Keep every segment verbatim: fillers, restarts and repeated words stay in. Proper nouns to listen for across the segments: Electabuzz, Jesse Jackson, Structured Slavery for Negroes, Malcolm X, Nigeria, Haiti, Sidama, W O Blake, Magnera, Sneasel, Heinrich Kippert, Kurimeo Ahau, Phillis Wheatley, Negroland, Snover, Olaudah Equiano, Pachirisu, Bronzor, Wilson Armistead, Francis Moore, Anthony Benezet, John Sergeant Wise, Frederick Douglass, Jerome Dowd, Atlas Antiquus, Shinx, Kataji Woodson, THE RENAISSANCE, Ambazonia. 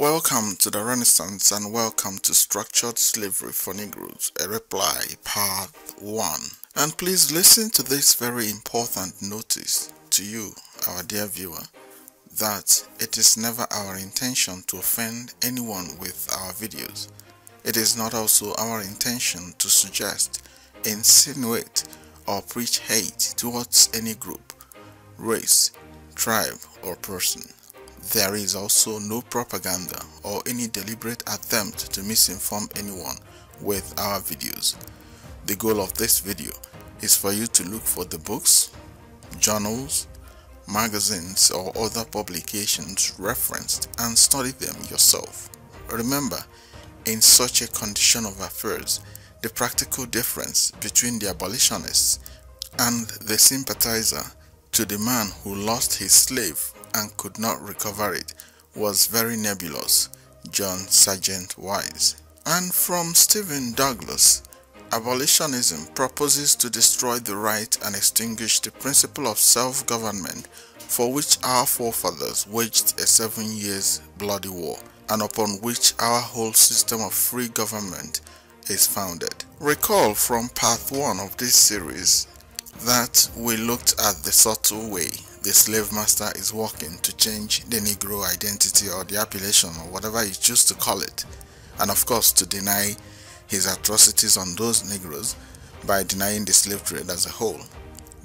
Welcome to the Renaissance and welcome to Structured Slavery for Negroes, a reply, part one. And please listen to this very important notice to you, our dear viewer, that it is never our intention to offend anyone with our videos. It is not also our intention to suggest, insinuate, or preach hate towards any group, race, tribe, or person. There is also no propaganda or any deliberate attempt to misinform anyone with our videos. The goal of this video is for you to look for the books, journals, magazines or other publications referenced and study them yourself. Remember, in such a condition of affairs, the practical difference between the abolitionists and the sympathizer to the man who lost his slave and could not recover it was very nebulous. John Sergeant Wise. And from Stephen Douglas, abolitionism proposes to destroy the right and extinguish the principle of self-government for which our forefathers waged a seven years bloody war and upon which our whole system of free government is founded. Recall from part one of this series that we looked at the subtle way the slave master is working to change the Negro identity or the appellation or whatever you choose to call it, and of course to deny his atrocities on those Negroes by denying the slave trade as a whole.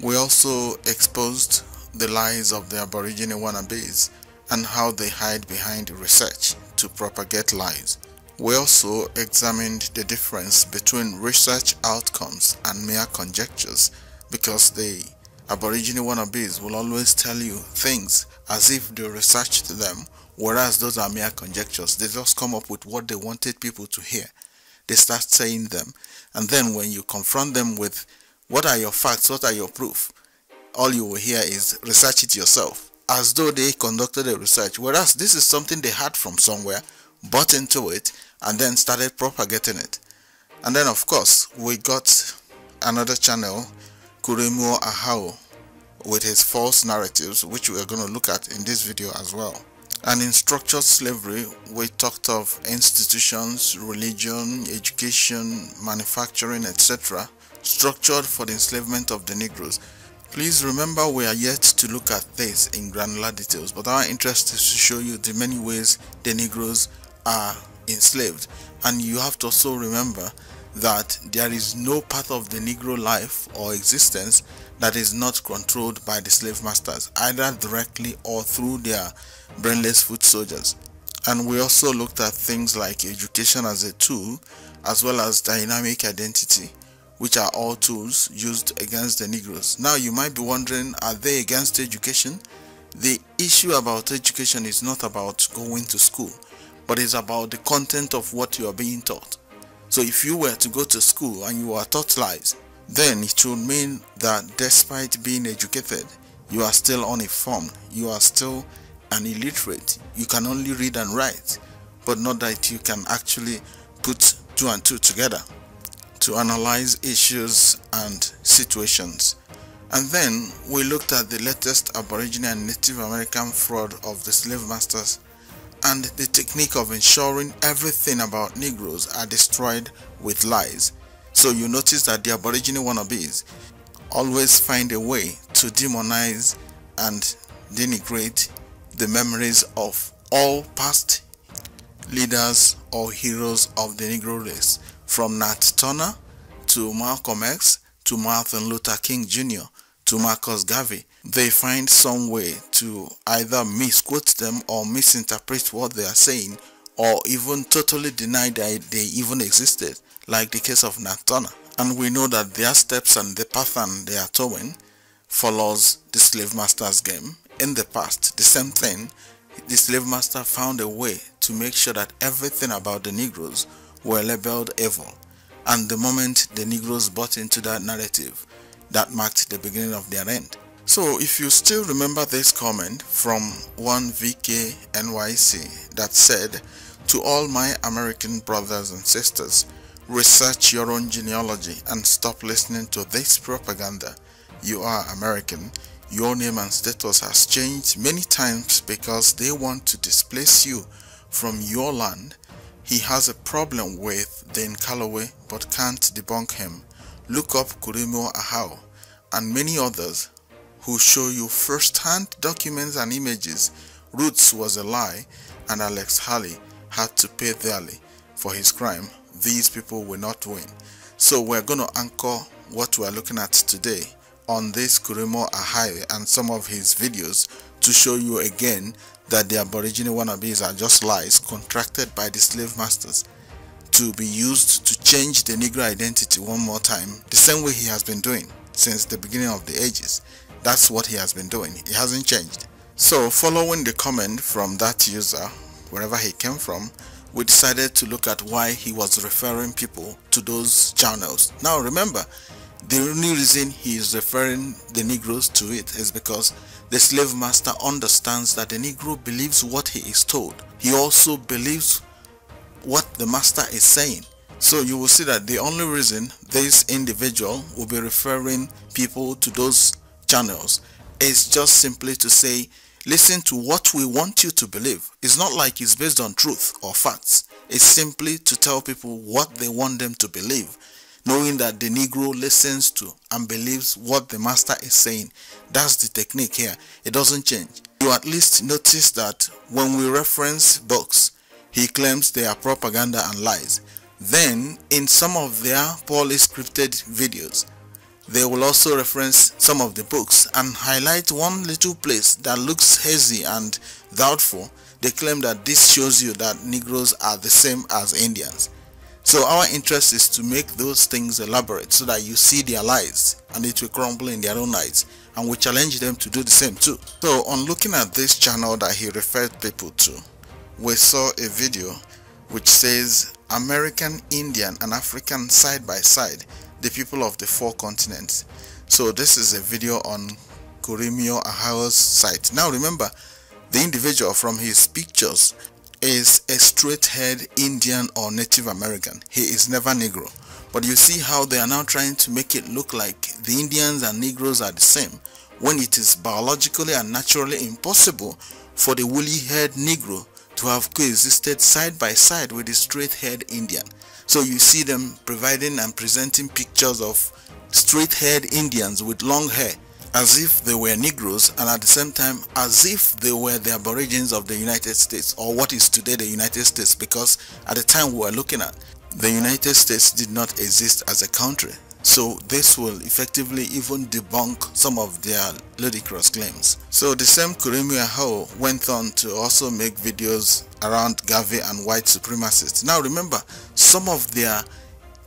We also exposed the lies of the Aborigine wannabes and how they hide behind research to propagate lies. We also examined the difference between research outcomes and mere conjectures, because they Aborigine wannabes will always tell you things as if they researched them, whereas those are mere conjectures. They just come up with what they wanted people to hear. They start saying them, and then when you confront them with what are your facts, what are your proof, all you will hear is research it yourself, as though they conducted a research, whereas this is something they had from somewhere, bought into it, and then started propagating it. And then of course we got another channel, Kurimeo Ahau, with his false narratives, which we are going to look at in this video as well. And in structured slavery, we talked of institutions, religion, education, manufacturing, et cetera, structured for the enslavement of the Negroes. Please remember, we are yet to look at this in granular details, but our interest is to show you the many ways the Negroes are enslaved. And you have to also remember that there is no part of the Negro life or existence that is not controlled by the slave masters, either directly or through their brainless foot soldiers. And we also looked at things like education as a tool, as well as dynamic identity, which are all tools used against the Negroes. Now you might be wondering, are they against education? The issue about education is not about going to school, but it's about the content of what you are being taught. So if you were to go to school and you are taught lies, then it would mean that despite being educated, you are still uninformed, you are still an illiterate, you can only read and write, but not that you can actually put two and two together to analyze issues and situations. And then we looked at the latest Aboriginal and Native American fraud of the slave masters, and the technique of ensuring everything about Negroes are destroyed with lies. So you notice that the Aborigine wannabes always find a way to demonize and denigrate the memories of all past leaders or heroes of the Negro race, from Nat Turner to Malcolm X to Martin Luther King Junior to Marcus Garvey. They find some way to either misquote them or misinterpret what they are saying, or even totally deny that they even existed, like the case of Nat Turner. And we know that their steps and the pattern they are towing follows the slave master's game. In the past, the same thing, the slave master found a way to make sure that everything about the Negroes were labeled evil, and the moment the Negroes bought into that narrative, that marked the beginning of their end. So if you still remember this comment from one V K N Y C that said, "To all my American brothers and sisters, research your own genealogy and stop listening to this propaganda. You are American. Your name and status has changed many times because they want to displace you from your land. He has a problem with Dane Calloway but can't debunk him. Look up Kurimeo Ahau and many others who show you first-hand documents and images. Roots was a lie and Alex Haley had to pay dearly for his crime. These people will not win. So we're going to anchor what we're looking at today on this Kurimeo Ahau and some of his videos to show you again that the Aboriginal wannabes are just lies contracted by the slave masters to be used to change the Negro identity one more time, the same way he has been doing since the beginning of the ages. That's what he has been doing. It hasn't changed. So following the comment from that user, wherever he came from, we decided to look at why he was referring people to those channels. Now remember, the only reason he is referring the Negroes to it is because the slave master understands that the Negro believes what he is told. He also believes what the master is saying. So you will see that the only reason this individual will be referring people to those channels is just simply to say, listen to what we want you to believe. It's not like it's based on truth or facts. It's simply to tell people what they want them to believe, knowing that the Negro listens to and believes what the master is saying. That's the technique here. It doesn't change. You at least notice that when we reference books, he claims they are propaganda and lies. Then, in some of their poorly scripted videos, they will also reference some of the books and highlight one little place that looks hazy and doubtful. They claim that this shows you that Negroes are the same as Indians. So our interest is to make those things elaborate so that you see their lies and it will crumble in their own eyes, and we challenge them to do the same too. So on looking at this channel that he referred people to, we saw a video which says American Indian and African side by side, the people of the four continents. So this is a video on Kurimeo Ahau's site. Now remember, the individual from his pictures is a straight-haired Indian or Native American. He is never Negro. But you see how they are now trying to make it look like the Indians and Negroes are the same, when it is biologically and naturally impossible for the woolly-haired Negro to have coexisted side by side with the straight-haired Indian. So you see them providing and presenting pictures of straight-haired Indians with long hair as if they were Negroes, and at the same time as if they were the Aborigines of the United States, or what is today the United States, because at the time we were looking at, the United States did not exist as a country. So this will effectively even debunk some of their ludicrous claims. So the same Kurimeo Ahau went on to also make videos around Garvey and white supremacists. Now remember, some of their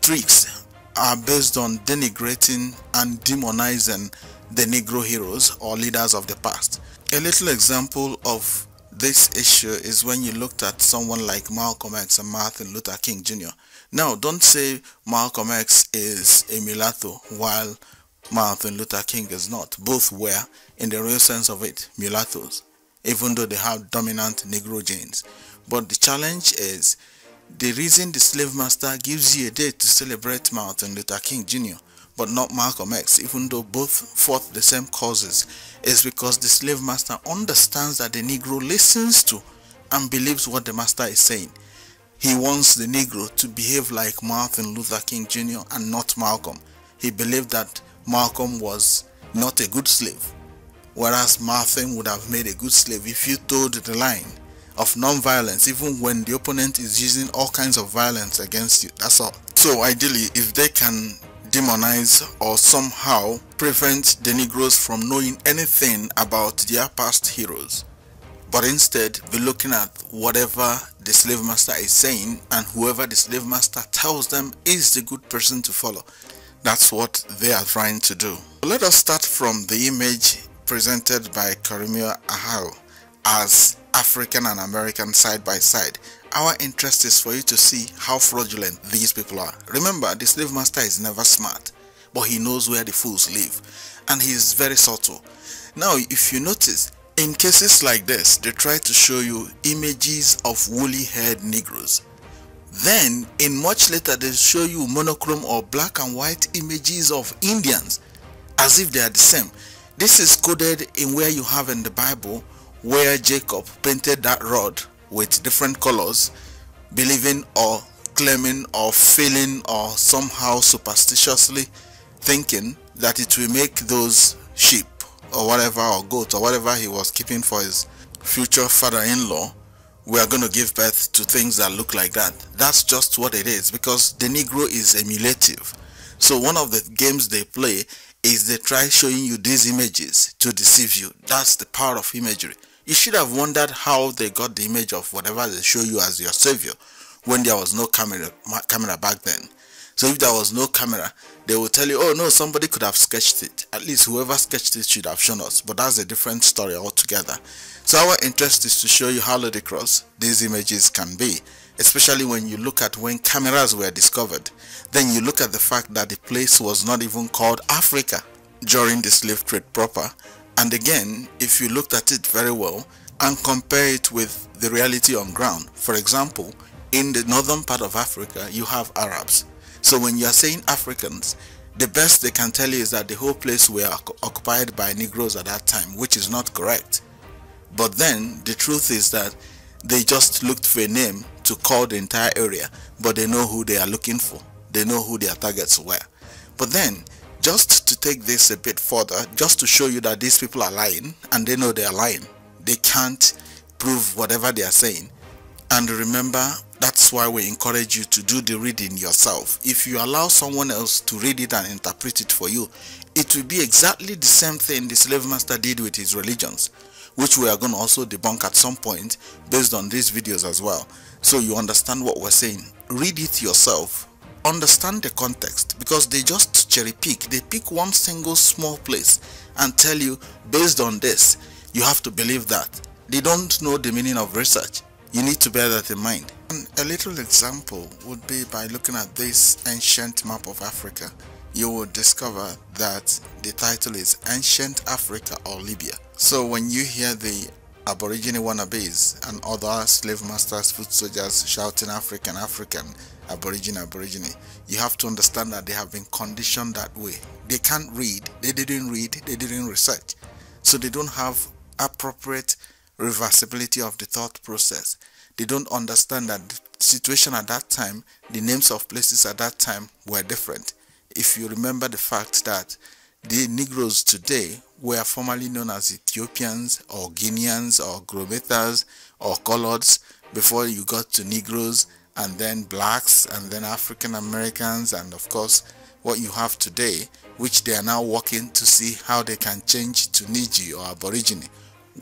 tricks are based on denigrating and demonizing the Negro heroes or leaders of the past. A little example of this issue is when you looked at someone like Malcolm X and Martin Luther King Junior Now don't say Malcolm X is a mulatto while Martin Luther King is not. Both were, in the real sense of it, mulattoes, even though they have dominant Negro genes. But the challenge is, the reason the slave master gives you a day to celebrate Martin Luther King Junior but not Malcolm X, even though both fought the same causes, is because the slave master understands that the Negro listens to and believes what the master is saying. He wants the Negro to behave like Martin Luther King Junior and not Malcolm. He believed that Malcolm was not a good slave, whereas Martin would have made a good slave if you told the line of non-violence, even when the opponent is using all kinds of violence against you. That's all. So ideally, if they can demonize or somehow prevent the Negroes from knowing anything about their past heroes, but instead be looking at whatever the slave master is saying, and whoever the slave master tells them is the good person to follow. That's what they are trying to do. Let us start from the image presented by Kurimeo Ahau as African and American side by side. Our interest is for you to see how fraudulent these people are. Remember, the slave master is never smart, but he knows where the fools live, and he is very subtle. Now, if you notice, in cases like this, they try to show you images of woolly-haired Negroes. Then, in much later, they show you monochrome or black and white images of Indians, as if they are the same. This is coded in where you have in the Bible, where Jacob painted that rod with different colors, believing or claiming or feeling or somehow superstitiously thinking that it will make those sheep or whatever, or goats or whatever he was keeping for his future father-in-law, we are going to give birth to things that look like that. That's just what it is, because the Negro is emulative. So one of the games they play is they try showing you these images to deceive you. That's the power of imagery. You should have wondered how they got the image of whatever they show you as your savior when there was no camera camera back then. So if there was no camera, they will tell you, oh no, somebody could have sketched it. At least whoever sketched it should have shown us. But that's a different story altogether. So our interest is to show you how ludicrous these images can be, especially when you look at when cameras were discovered. Then you look at the fact that the place was not even called Africa during the slave trade proper. And again, if you looked at it very well and compare it with the reality on ground, for example, in the northern part of Africa, you have Arabs. So when you are saying Africans, the best they can tell you is that the whole place were occupied by Negroes at that time, which is not correct. But then the truth is that they just looked for a name to call the entire area, but they know who they are looking for. They know who their targets were. But then, just to take this a bit further, just to show you that these people are lying, and they know they are lying. They can't prove whatever they are saying. And remember, that's why we encourage you to do the reading yourself. If you allow someone else to read it and interpret it for you, it will be exactly the same thing the slave master did with his religions, which we are going to also debunk at some point based on these videos as well. So you understand what we're saying. Read it yourself. Understand the context, because they just cherry pick. They pick one single small place and tell you, based on this, you have to believe that. They don't know the meaning of research. You need to bear that in mind. And a little example would be by looking at this ancient map of Africa. You will discover that the title is Ancient Africa or Libya. So when you hear the Aborigine wannabes and other slave masters, foot soldiers shouting African, African, Aborigine, Aborigine, you have to understand that they have been conditioned that way. They can't read, they didn't read, they didn't research. So they don't have appropriate reversibility of the thought process. They don't understand that the situation at that time, the names of places at that time were different. If you remember the fact that the Negroes today were formerly known as Ethiopians or Guineans or Grometas or Coloreds before you got to Negroes, and then blacks, and then African Americans, and of course what you have today, which they are now working to see how they can change to Niji or Aborigine,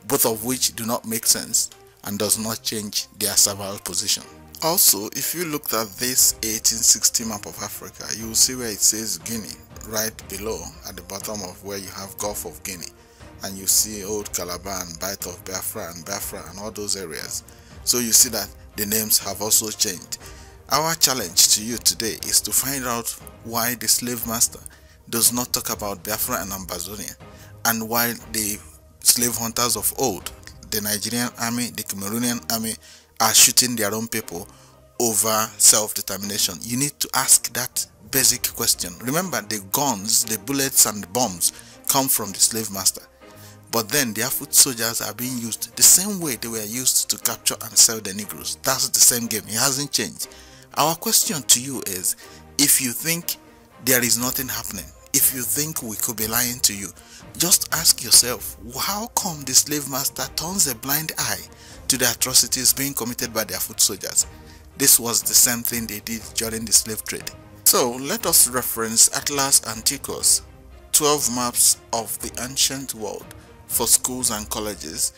both of which do not make sense and does not change their servile position. Also, if you looked at this eighteen sixty map of Africa, you will see where it says Guinea, right below at the bottom of where you have Gulf of Guinea, and you see Old Calabar and Bight of Biafra and Biafra and all those areas. So you see that the names have also changed. Our challenge to you today is to find out why the slave master does not talk about Biafra and Ambazonia, and why the slave hunters of old, the Nigerian army, the Cameroonian army, are shooting their own people over self-determination. You need to ask that basic question. Remember, the guns, the bullets and the bombs come from the slave master, but then their foot soldiers are being used the same way they were used to capture and sell the Negroes. That's the same game. It hasn't changed. Our question to you is, if you think there is nothing happening, if you think we could be lying to you, just ask yourself, how come the slave master turns a blind eye to the atrocities being committed by their foot soldiers? This was the same thing they did during the slave trade. So let us reference Atlas Antiquus, twelve Maps of the Ancient World for Schools and Colleges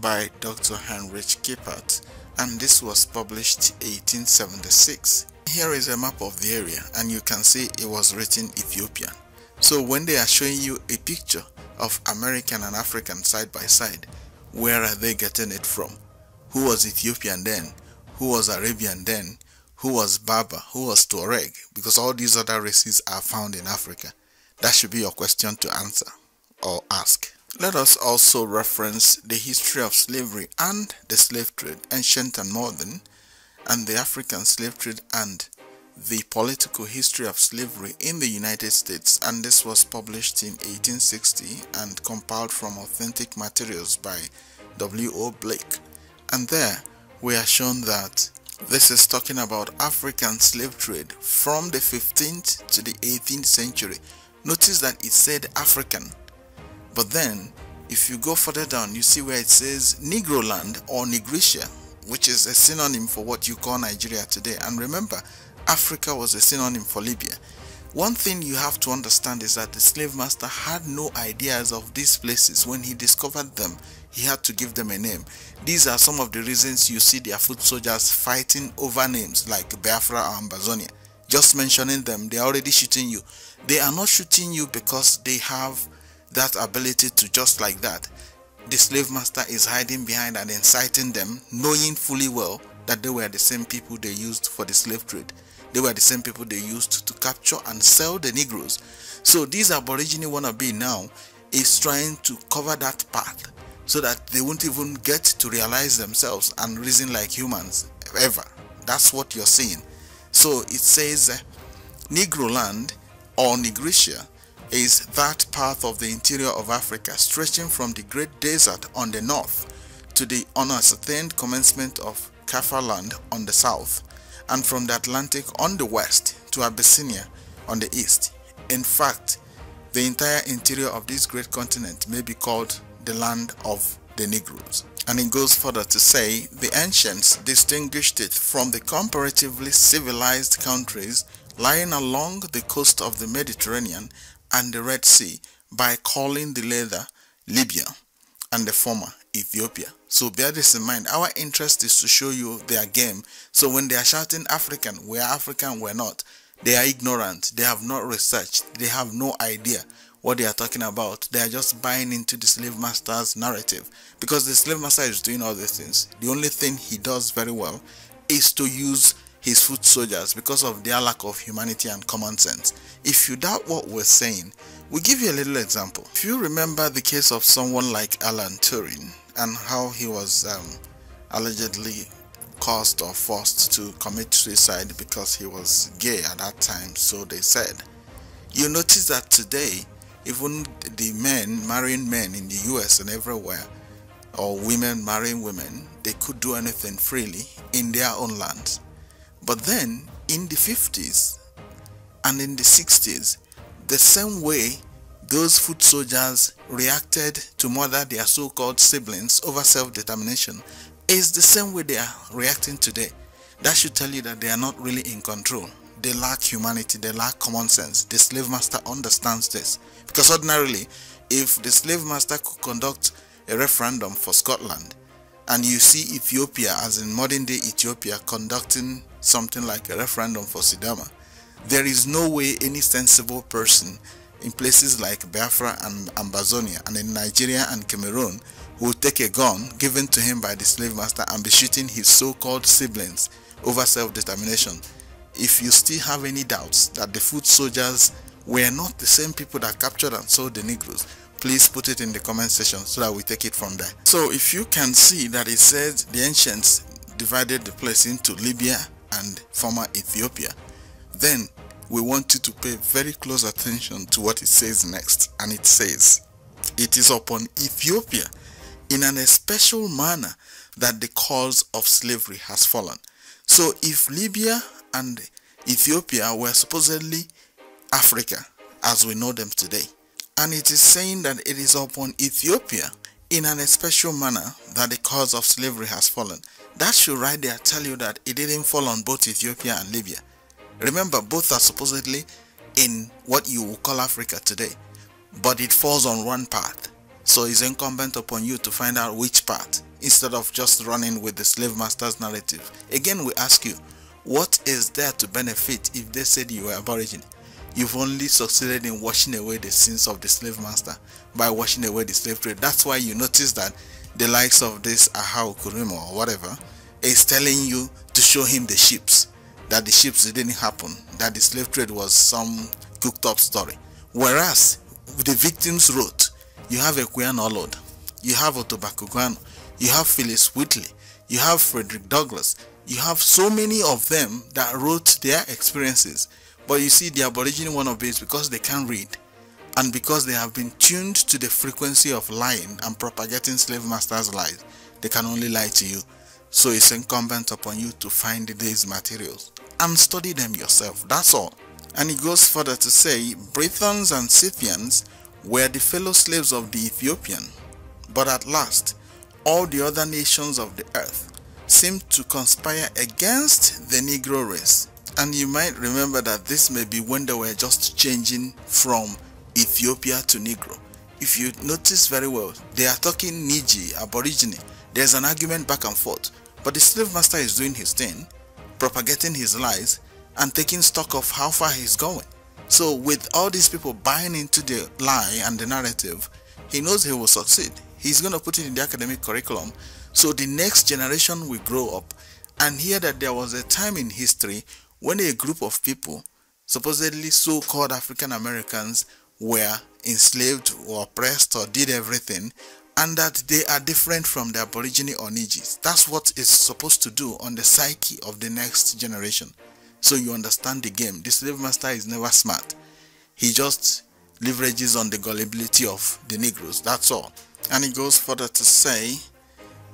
by Doctor Heinrich Kippert, and this was published eighteen seventy-six. Here is a map of the area, and you can see it was written Ethiopian. So when they are showing you a picture of American and African side by side, where are they getting it from? Who was Ethiopian then? Who was Arabian then? Who was Berber? Who was Tuareg? Because all these other races are found in Africa. That should be your question to answer or ask. Let us also reference the history of slavery and the slave trade, ancient and modern, and the African slave trade and the political history of slavery in the United States, and this was published in eighteen sixty and compiled from authentic materials by W O Blake. And there we are shown that this is talking about African slave trade from the fifteenth to the eighteenth century. Notice that it said African, but then if you go further down, you see where it says Negroland or Nigritia, which is a synonym for what you call Nigeria today. And remember, Africa was a synonym for Libya. One thing you have to understand is that the slave master had no ideas of these places. When he discovered them, he had to give them a name. These are some of the reasons you see their foot soldiers fighting over names like Biafra or Ambazonia. Just mentioning them, they are already shooting you. They are not shooting you because they have that ability to just like that. The slave master is hiding behind and inciting them, knowing fully well that they were the same people they used for the slave trade. They were the same people they used to capture and sell the Negroes. So these Aborigine wannabe now is trying to cover that path so that they won't even get to realize themselves and reason like humans ever. That's what you're seeing. So it says Negroland or Nigritia is that part of the interior of Africa stretching from the Great Desert on the north to the unascertained commencement of Kaffirland on the south, and from the Atlantic on the west to Abyssinia on the east. In fact, the entire interior of this great continent may be called the land of the Negroes. And it goes further to say the ancients distinguished it from the comparatively civilized countries lying along the coast of the Mediterranean and the Red Sea by calling the latter Libya and the former Ethiopia. So bear this in mind. Our interest is to show you their game. So when they are shouting African, we are African, we're not, they are ignorant. They have not researched. They have no idea what they are talking about. They are just buying into the slave master's narrative, because the slave master is doing all these things. The only thing he does very well is to use his foot soldiers because of their lack of humanity and common sense. If you doubt what we're saying, we'll give you a little example. If you remember the case of someone like Alan Turing and how he was um, allegedly caused or forced to commit suicide because he was gay at that time, so they said. You notice that today, even the men marrying men in the U S and everywhere, or women marrying women, they could do anything freely in their own land. But then in the fifties and in the sixties, the same way those foot soldiers reacted to murder their so-called siblings over self-determination is the same way they are reacting today. That should tell you that they are not really in control. They lack humanity, they lack common sense. The slave master understands this, because ordinarily, if the slave master could conduct a referendum for Scotland, and you see Ethiopia, as in modern day Ethiopia, conducting something like a referendum for Sidama, there is no way any sensible person in places like Biafra and Ambazonia and in Nigeria and Cameroon will take a gun given to him by the slave master and be shooting his so-called siblings over self-determination. If you still have any doubts that the foot soldiers were not the same people that captured and sold the Negroes, please put it in the comment section so that we take it from there. So if you can see that it says the ancients divided the place into Libya and former Ethiopia, then we want you to pay very close attention to what it says next. And it says, it is upon Ethiopia in an especial manner that the cause of slavery has fallen. So if Libya and Ethiopia were supposedly Africa as we know them today, and it is saying that it is upon Ethiopia in an especial manner that the cause of slavery has fallen, that should right there tell you that it didn't fall on both Ethiopia and Libya. Remember, both are supposedly in what you will call Africa today, but it falls on one path. So it's incumbent upon you to find out which path, instead of just running with the slave master's narrative. Again, we ask you, what is there to benefit if they said you were Aborigine? You've only succeeded in washing away the sins of the slave master by washing away the slave trade. That's why you notice that the likes of this Ahau Kurimeo or whatever is telling you to show him the ships, that the ships didn't happen, that the slave trade was some cooked up story. Whereas the victims wrote, you have Equiano Lord, you have Ottobah Cugoano, you have Phillis Wheatley, you have Frederick Douglass, you have so many of them that wrote their experiences. But you see, the Aborigine wannabes, because they can't read and because they have been tuned to the frequency of lying and propagating slave masters' lies, they can only lie to you. So it's incumbent upon you to find these materials and study them yourself, that's all. And he goes further to say, Britons and Scythians were the fellow slaves of the Ethiopian, but at last all the other nations of the earth seemed to conspire against the Negro race. And you might remember that this may be when they were just changing from Ethiopia to Negro. If you notice very well, they are talking Niji, Aborigine. There's an argument back and forth. But the slave master is doing his thing, propagating his lies, and taking stock of how far he's going. So with all these people buying into the lie and the narrative, he knows he will succeed. He's going to put it in the academic curriculum, so the next generation will grow up and hear that there was a time in history when a group of people, supposedly so-called African Americans, were enslaved or oppressed or did everything, and that they are different from the Aborigine or Nijis. That's what it's supposed to do on the psyche of the next generation. So you understand the game. The slave master is never smart. He just leverages on the gullibility of the Negroes, that's all. And he goes further to say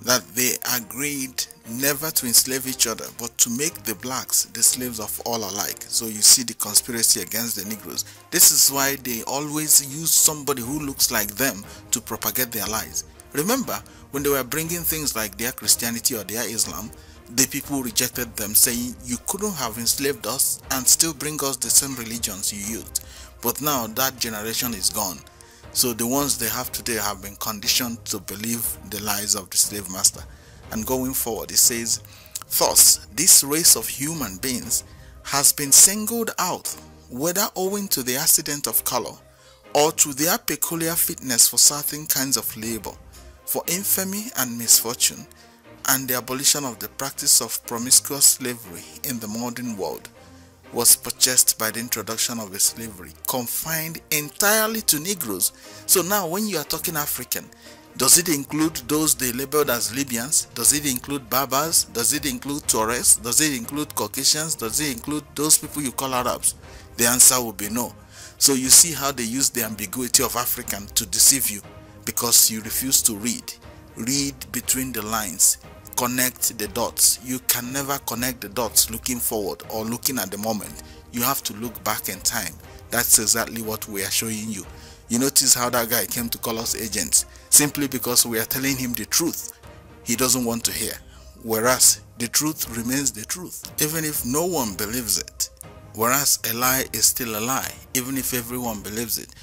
that they agreed never to enslave each other, but to make the blacks the slaves of all alike. So you see the conspiracy against the Negroes. This is why they always use somebody who looks like them to propagate their lies. Remember, when they were bringing things like their Christianity or their Islam, the people rejected them, saying, you couldn't have enslaved us and still bring us the same religions you used. But now that generation is gone. So the ones they have today have been conditioned to believe the lies of the slave master. And going forward, it says, thus, this race of human beings has been singled out, whether owing to the accident of color or to their peculiar fitness for certain kinds of labor, for infamy and misfortune, and the abolition of the practice of promiscuous slavery in the modern world was purchased by the introduction of a slavery confined entirely to Negroes. So now when you are talking African, does it include those they labeled as Libyans? Does it include Berbers? Does it include Tuaregs? Does it include Caucasians? Does it include those people you call Arabs? The answer will be no. So you see how they use the ambiguity of African to deceive you because you refuse to read. Read between the lines. Connect the dots. You can never connect the dots looking forward or looking at the moment. You have to look back in time. That's exactly what we are showing you. You notice how that guy came to call us agents simply because we are telling him the truth he doesn't want to hear, whereas the truth remains the truth even if no one believes it, whereas a lie is still a lie even if everyone believes it.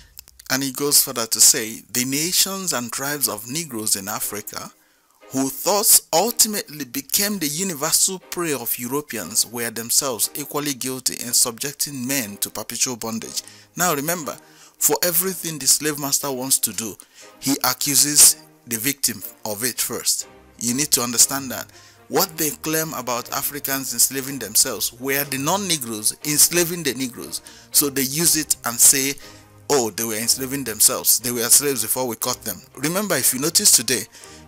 And he goes further to say, the nations and tribes of Negroes in Africa, who thus ultimately became the universal prey of Europeans, were themselves equally guilty in subjecting men to perpetual bondage. Now remember, for everything the slave master wants to do, he accuses the victim of it first. You need to understand that. What they claim about Africans enslaving themselves were the non-Negroes enslaving the Negroes. So they use it and say, oh, they were enslaving themselves. They were slaves before we caught them. Remember, if you notice today,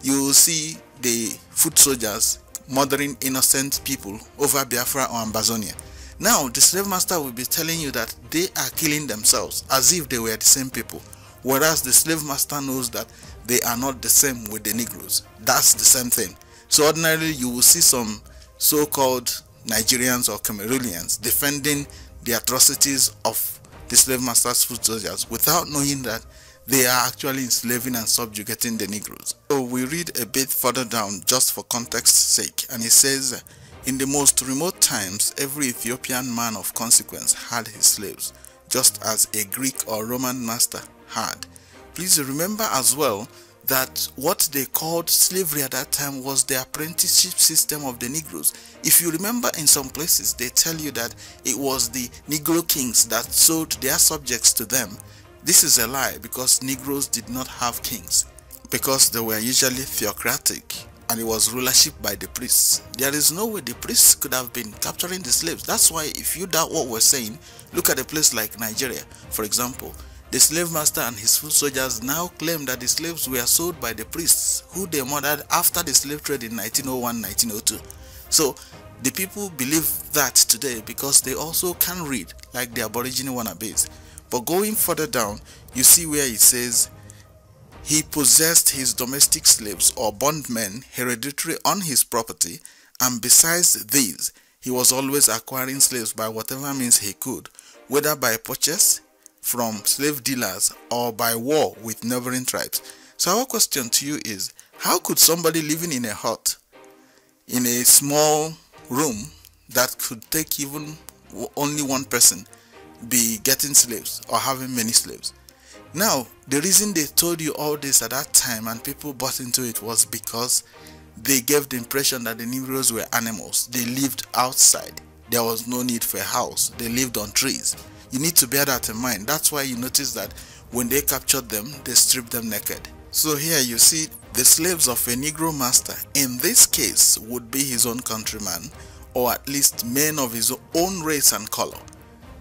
you will see the foot soldiers murdering innocent people over Biafra or Ambazonia. Now, the slave master will be telling you that they are killing themselves as if they were the same people, whereas the slave master knows that they are not the same with the Negroes. That's the same thing. So ordinarily, you will see some so-called Nigerians or Cameroonians defending the atrocities of the slave master's foot soldiers without knowing that they are actually enslaving and subjugating the Negroes. So we read a bit further down just for context's sake, and it says, in the most remote times, every Ethiopian man of consequence had his slaves, just as a Greek or Roman master had. Please remember as well that what they called slavery at that time was the apprenticeship system of the Negroes. If you remember, in some places they tell you that it was the Negro kings that sold their subjects to them. This is a lie, because Negroes did not have kings, because they were usually theocratic, and it was rulership by the priests. There is no way the priests could have been capturing the slaves. That's why, if you doubt what we're saying, look at a place like Nigeria, for example. The slave master and his foot soldiers now claim that the slaves were sold by the priests, who they murdered after the slave trade in nineteen oh one nineteen oh two. So the people believe that today because they also can read, like the Aborigine wannabes. But going further down, you see where it says, He possessed his domestic slaves or bondmen hereditary on his property, and besides these, he was always acquiring slaves by whatever means he could, whether by purchase from slave dealers or by war with neighboring tribes. So our question to you is, how could somebody living in a hut, in a small room that could take even only one person, be getting slaves or having many slaves? Now, the reason they told you all this at that time and people bought into it was because they gave the impression that the Negroes were animals. They lived outside. There was no need for a house. They lived on trees. You need to bear that in mind. That's why you notice that when they captured them, they stripped them naked. So here you see the slaves of a Negro master, in this case, would be his own countryman, or at least men of his own race and color.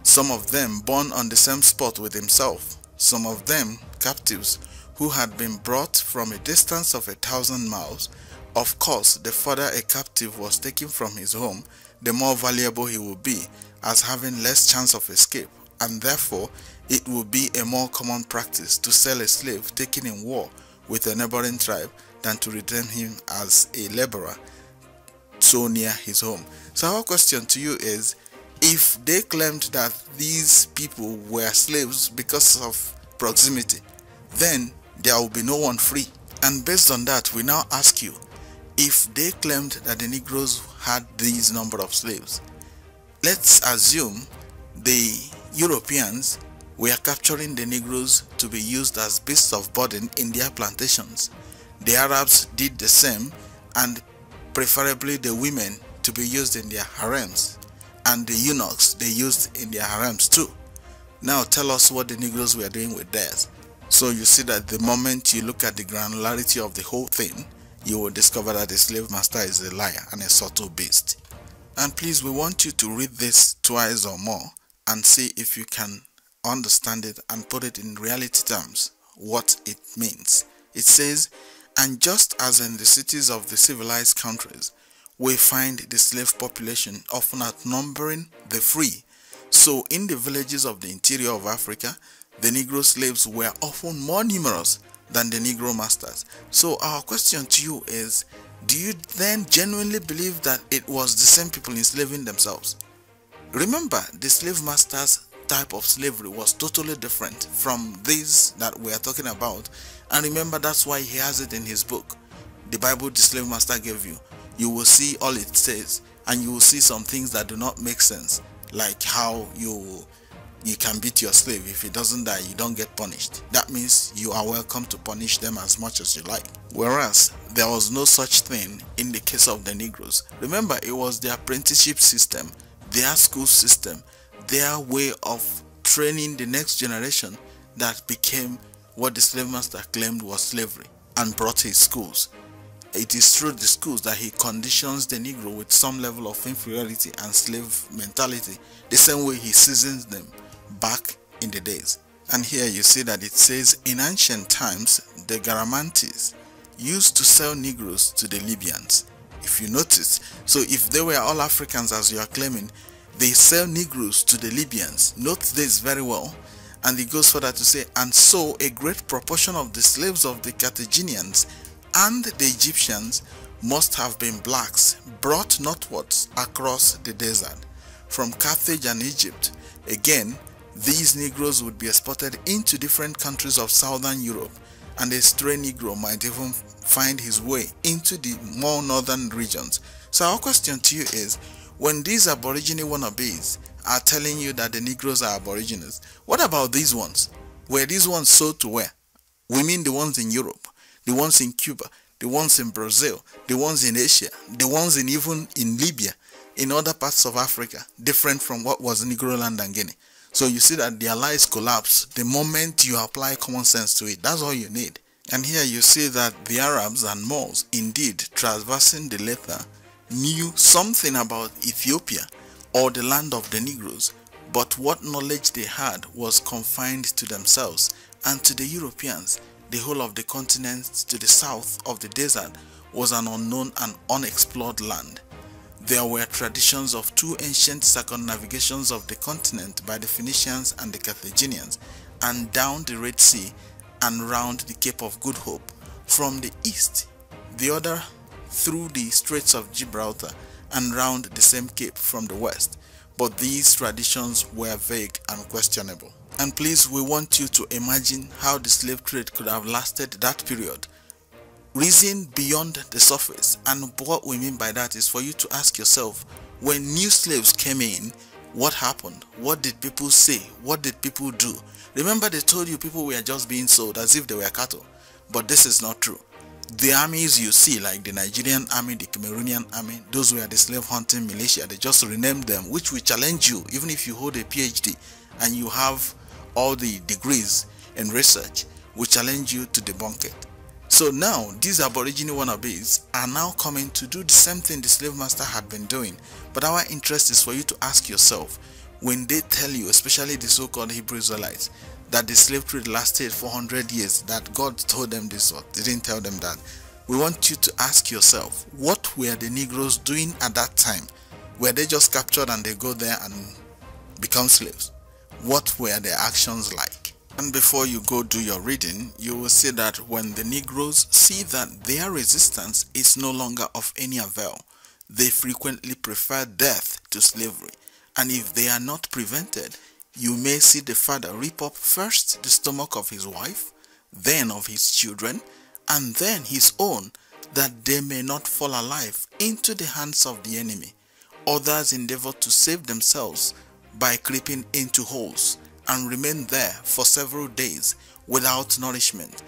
Some of them born on the same spot with himself. Some of them captives who had been brought from a distance of a thousand miles. Of course, the further a captive was taken from his home, the more valuable he would be, as having less chance of escape, and therefore it would be a more common practice to sell a slave taken in war with a neighboring tribe than to retain him as a laborer so near his home. So our question to you is, if they claimed that these people were slaves because of proximity, then there will be no one free. And based on that, we now ask you, if they claimed that the Negroes had these number of slaves, let's assume the Europeans were capturing the Negroes to be used as beasts of burden in their plantations. The Arabs did the same, and preferably the women to be used in their harems, and the eunuchs they used in their harems too. Now tell us what the Negroes were doing with theirs. So you see that the moment you look at the granularity of the whole thing, you will discover that the slave master is a liar and a subtle beast. And please, we want you to read this twice or more and see if you can understand it and put it in reality terms, what it means. It says, and just as in the cities of the civilized countries, we find the slave population often outnumbering the free, so in the villages of the interior of Africa, the Negro slaves were often more numerous than the Negro masters. So our question to you is, do you then genuinely believe that it was the same people enslaving themselves? Remember, the slave masters' type of slavery was totally different from these that we are talking about, and remember, that's why he has it in his book, The Bible the Slave Master Gave You. You will see all it says, and you will see some things that do not make sense, like how you You can beat your slave. If he doesn't die, you don't get punished. That means you are welcome to punish them as much as you like. Whereas, there was no such thing in the case of the Negroes. Remember, it was their apprenticeship system, their school system, their way of training the next generation that became what the slave master claimed was slavery and brought his schools. It is through the schools that he conditions the Negro with some level of inferiority and slave mentality, the same way he seasons them back in the days. And here you see that it says, in ancient times the Garamantes used to sell Negroes to the Libyans, if you notice. So if they were all Africans as you are claiming, they sell Negroes to the Libyans. Note this very well. And it goes further to say, and so a great proportion of the slaves of the Carthaginians and the Egyptians must have been blacks brought northwards across the desert from Carthage and Egypt. Again, these Negroes would be exported into different countries of southern Europe, and a stray Negro might even find his way into the more northern regions. So our question to you is, when these Aborigine wannabes are telling you that the Negroes are Aborigines, what about these ones? Were these ones sold to where? We mean the ones in Europe, the ones in Cuba, the ones in Brazil, the ones in Asia, the ones in even in Libya, in other parts of Africa, different from what was Negroland and Guinea. So you see that their lies collapse the moment you apply common sense to it. That's all you need. And here you see that the Arabs and Moors, indeed, traversing the latter, knew something about Ethiopia or the land of the Negroes, but what knowledge they had was confined to themselves and to the Europeans. The whole of the continent to the south of the desert was an unknown and unexplored land. There were traditions of two ancient circumnavigations of the continent by the Phoenicians and the Carthaginians, and down the Red Sea and round the Cape of Good Hope from the east, the other through the Straits of Gibraltar and round the same cape from the west, but these traditions were vague and questionable. And please, we want you to imagine how the slave trade could have lasted that period. Reason beyond the surface, and what we mean by that is for you to ask yourself, when new slaves came in, what happened? What did people say? What did people do? Remember, they told you people were just being sold as if they were cattle, but this is not true. The armies you see, like the Nigerian army, the Cameroonian army, those were the slave hunting militia. They just renamed them, which will challenge you even if you hold a PhD and you have all the degrees in research, will challenge you to debunk it. So now these Aborigine wannabes are now coming to do the same thing the slave master had been doing. But our interest is for you to ask yourself, when they tell you, especially the so-called Hebrew Israelites, that the slave trade lasted four hundred years, that God told them this or didn't tell them that, we want you to ask yourself, what were the Negroes doing at that time? Were they just captured and they go there and become slaves? What were their actions like? And before you go do your reading, you will see that when the Negroes see that their resistance is no longer of any avail, they frequently prefer death to slavery, and if they are not prevented, you may see the father rip up first the stomach of his wife, then of his children, and then his own, that they may not fall alive into the hands of the enemy. Others endeavor to save themselves by creeping into holes and remain there for several days without nourishment,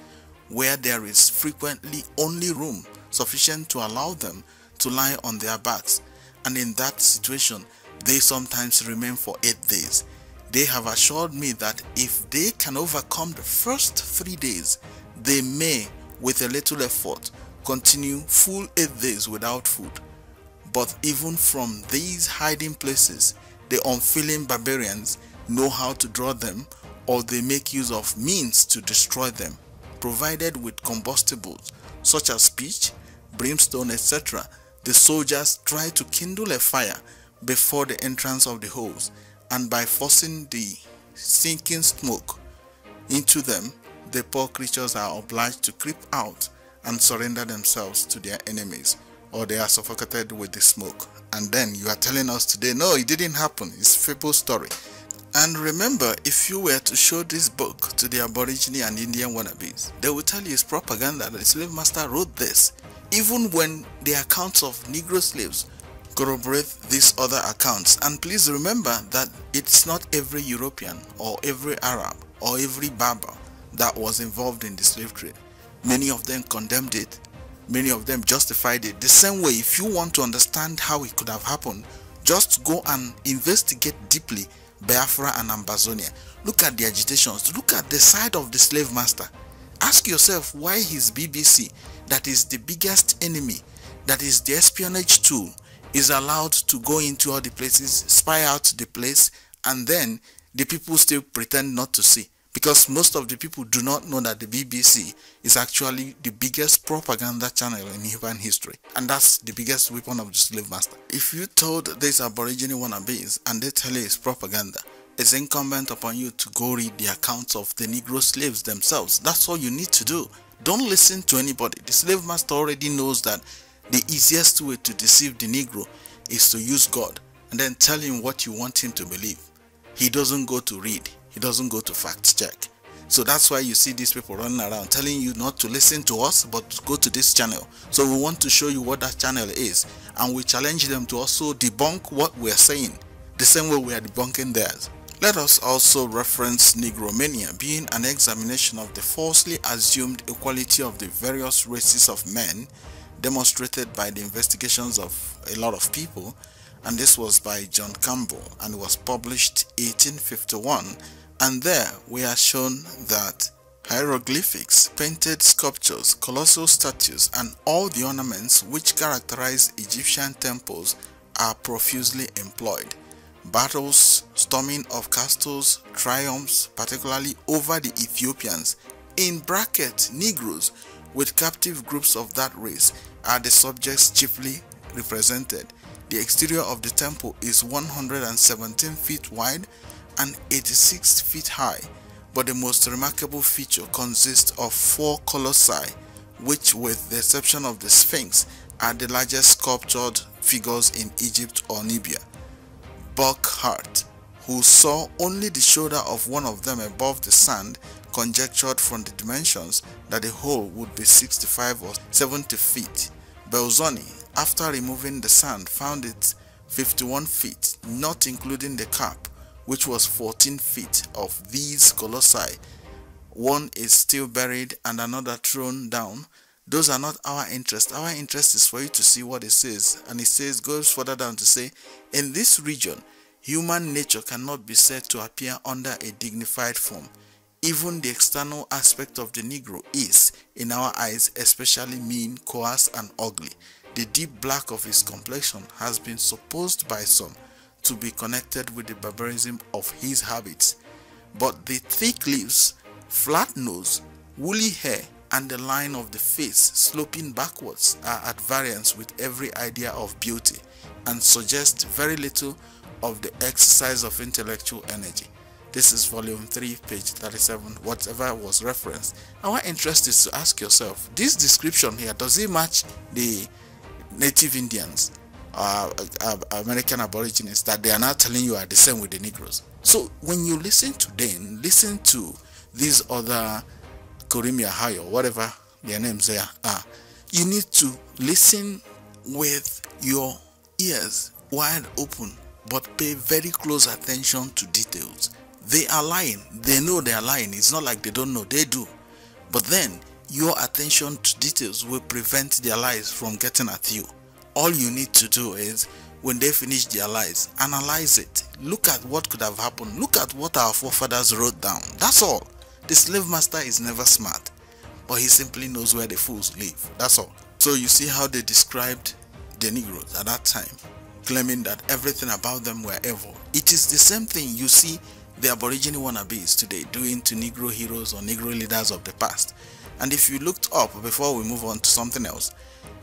where there is frequently only room sufficient to allow them to lie on their backs, and in that situation they sometimes remain for eight days. They have assured me that if they can overcome the first three days, they may, with a little effort, continue full eight days without food. But even from these hiding places, the unfeeling barbarians know how to draw them, or they make use of means to destroy them, provided with combustibles such as pitch, brimstone, et cetera. The soldiers try to kindle a fire before the entrance of the holes, and by forcing the sinking smoke into them, the poor creatures are obliged to creep out and surrender themselves to their enemies, or they are suffocated with the smoke. And then you are telling us today, no, it didn't happen, it's a fable story. And remember, if you were to show this book to the Aborigine and Indian wannabes, they will tell you it's propaganda, that the slave master wrote this, even when the accounts of Negro slaves corroborate these other accounts. And please remember that it's not every European or every Arab or every Berber that was involved in the slave trade. Many of them condemned it, many of them justified it. The same way, if you want to understand how it could have happened, just go and investigate deeply Biafra and Ambazonia. Look at the agitations, look at the side of the slave master. Ask yourself why his B B C, that is the biggest enemy, that is the espionage tool, is allowed to go into all the places, spy out the place, and then the people still pretend not to see. Because most of the people do not know that the B B C is actually the biggest propaganda channel in human history. And that's the biggest weapon of the slave master. If you told these Aborigine wannabes and they tell you it's propaganda, it's incumbent upon you to go read the accounts of the Negro slaves themselves. That's all you need to do. Don't listen to anybody. The slave master already knows that the easiest way to deceive the Negro is to use God and then tell him what you want him to believe. He doesn't go to read. He doesn't go to fact check. So that's why you see these people running around telling you not to listen to us, but go to this channel. So we want to show you what that channel is, and we challenge them to also debunk what we're saying, the same way we are debunking theirs. Let us also reference Negromania being an examination of the falsely assumed equality of the various races of men, demonstrated by the investigations of a lot of people, and this was by John Campbell and was published eighteen fifty-one. And there we are shown that hieroglyphics, painted sculptures, colossal statues, and all the ornaments which characterize Egyptian temples are profusely employed. Battles, storming of castles, triumphs, particularly over the Ethiopians, in bracket Negroes, with captive groups of that race, are the subjects chiefly represented. The exterior of the temple is one hundred seventeen feet wide and eighty-six feet high, but the most remarkable feature consists of four colossi, which, with the exception of the Sphinx, are the largest sculptured figures in Egypt or Nubia. Burckhardt, who saw only the shoulder of one of them above the sand, conjectured from the dimensions that the whole would be sixty-five or seventy feet. Belzoni, after removing the sand, found it fifty-one feet, not including the cap, which was fourteen feet. Of these colossi, one is still buried and another thrown down. Those are not our interest. Our interest is for you to see what it says. And it says, goes further down to say, in this region, human nature cannot be said to appear under a dignified form. Even the external aspect of the Negro is, in our eyes, especially mean, coarse, and ugly. The deep black of his complexion has been supposed by some to be connected with the barbarism of his habits. But the thick lips, flat nose, woolly hair, and the line of the face sloping backwards are at variance with every idea of beauty and suggest very little of the exercise of intellectual energy. This is volume three page thirty-seven, whatever was referenced. Our interest is to ask yourself, this description here, does it match the native Indians, uh, uh, American Aborigines, that they are now telling you are the same with the Negroes? So when you listen to Dane, listen to these other Kurimeo Ahau, whatever their names there are, you need to listen with your ears wide open, but pay very close attention to details. They are lying. They know they are lying. It's not like they don't know. They do. But then your attention to details will prevent their lies from getting at you. All you need to do is, when they finish their lies, analyze it. Look at what could have happened. Look at what our forefathers wrote down. That's all. The slave master is never smart, but he simply knows where the fools live. That's all. So you see how they described the Negroes at that time, claiming that everything about them were evil. It is the same thing you see the Aborigine wannabes today doing to Negro heroes or Negro leaders of the past. And if you looked up, before we move on to something else,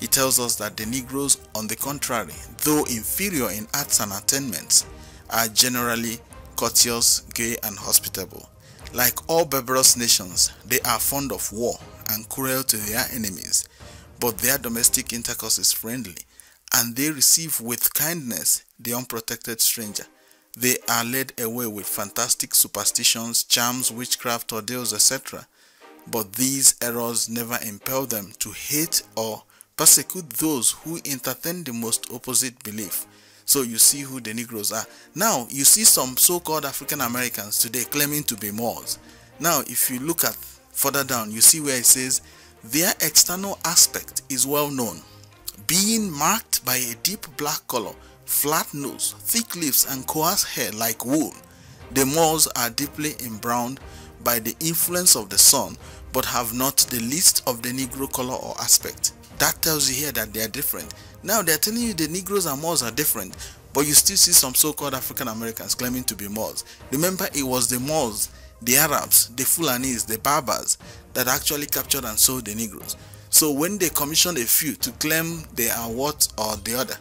it tells us that the Negroes, on the contrary, though inferior in arts and attainments, are generally courteous, gay, and hospitable. Like all barbarous nations, they are fond of war and cruel to their enemies, but their domestic intercourse is friendly, and they receive with kindness the unprotected stranger. They are led away with fantastic superstitions, charms, witchcraft, ordeals, et cetera, but these errors never impel them to hate or persecute those who entertain the most opposite belief. So you see who the Negroes are. Now you see some so-called African Americans today claiming to be Moors. Now if you look at further down, you see where it says their external aspect is well known, being marked by a deep black color, flat nose, thick lips, and coarse hair like wool. The Moors are deeply embrowned by the influence of the sun, but have not the least of the Negro color or aspect. That tells you here that they are different. Now they are telling you the Negroes and Moors are different, but you still see some so-called African Americans claiming to be Moors. Remember, it was the Moors, the Arabs, the Fulanis, the Berbers that actually captured and sold the Negroes. So when they commissioned a few to claim they are what or the other,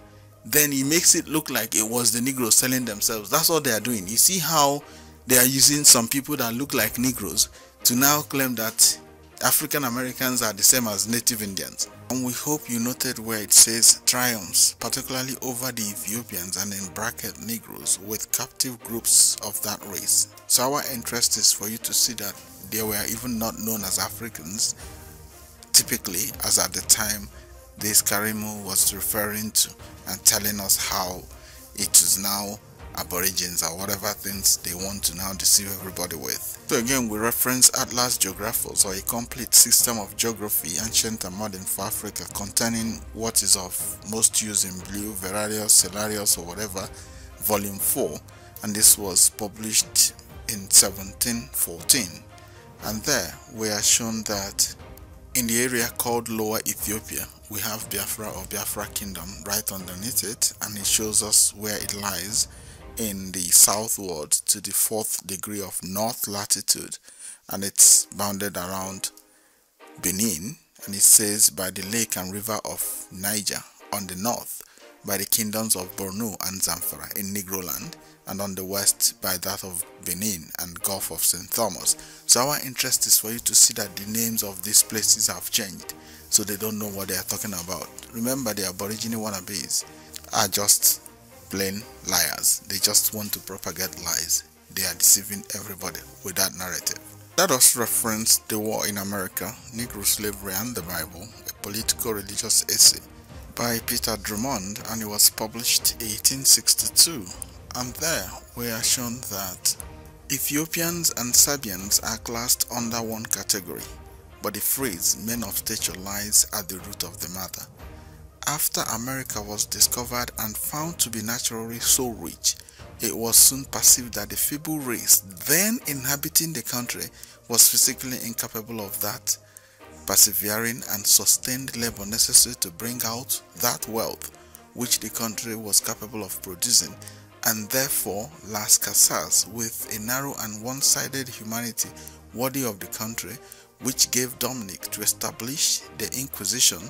then it makes it look like it was the Negroes selling themselves. That's all they are doing. You see how they are using some people that look like Negroes to now claim that African Americans are the same as native Indians. And we hope you noted where it says triumphs, particularly over the Ethiopians and in bracket Negroes with captive groups of that race. So our interest is for you to see that they were even not known as Africans, typically, as at the time this Kurimeo was referring to and telling us how it is now Aborigines or whatever things they want to now deceive everybody with. So again, we reference Atlas Geographus, or a complete system of geography, ancient and modern, for Africa, containing what is of most use in Blue, Verarius, Celarius, or whatever, volume four, and this was published in seventeen fourteen. And there we are shown that in the area called Lower Ethiopia, we have Biafra or Biafra Kingdom right underneath it, and it shows us where it lies in the southward to the fourth degree of north latitude, and it's bounded around Benin, and it says by the lake and river of Niger on the north, by the kingdoms of Bornu and Zamfara in Negroland, and on the west by that of Benin and Gulf of Saint Thomas. So our interest is for you to see that the names of these places have changed, so they don't know what they are talking about. Remember, the Aborigine wannabes are just plain liars. They just want to propagate lies. They are deceiving everybody with that narrative. Let us reference The War in America, Negro Slavery and the Bible, a politico-religious essay by Peter Drummond, and it was published eighteen sixty-two. And there we are shown that Ethiopians and Sabians are classed under one category, but the phrase men of stature lies at the root of the matter. After America was discovered and found to be naturally so rich, it was soon perceived that the feeble race then inhabiting the country was physically incapable of that persevering and sustained labor necessary to bring out that wealth which the country was capable of producing, and therefore Las Casas, with a narrow and one-sided humanity worthy of the country, which gave Dominic to establish the Inquisition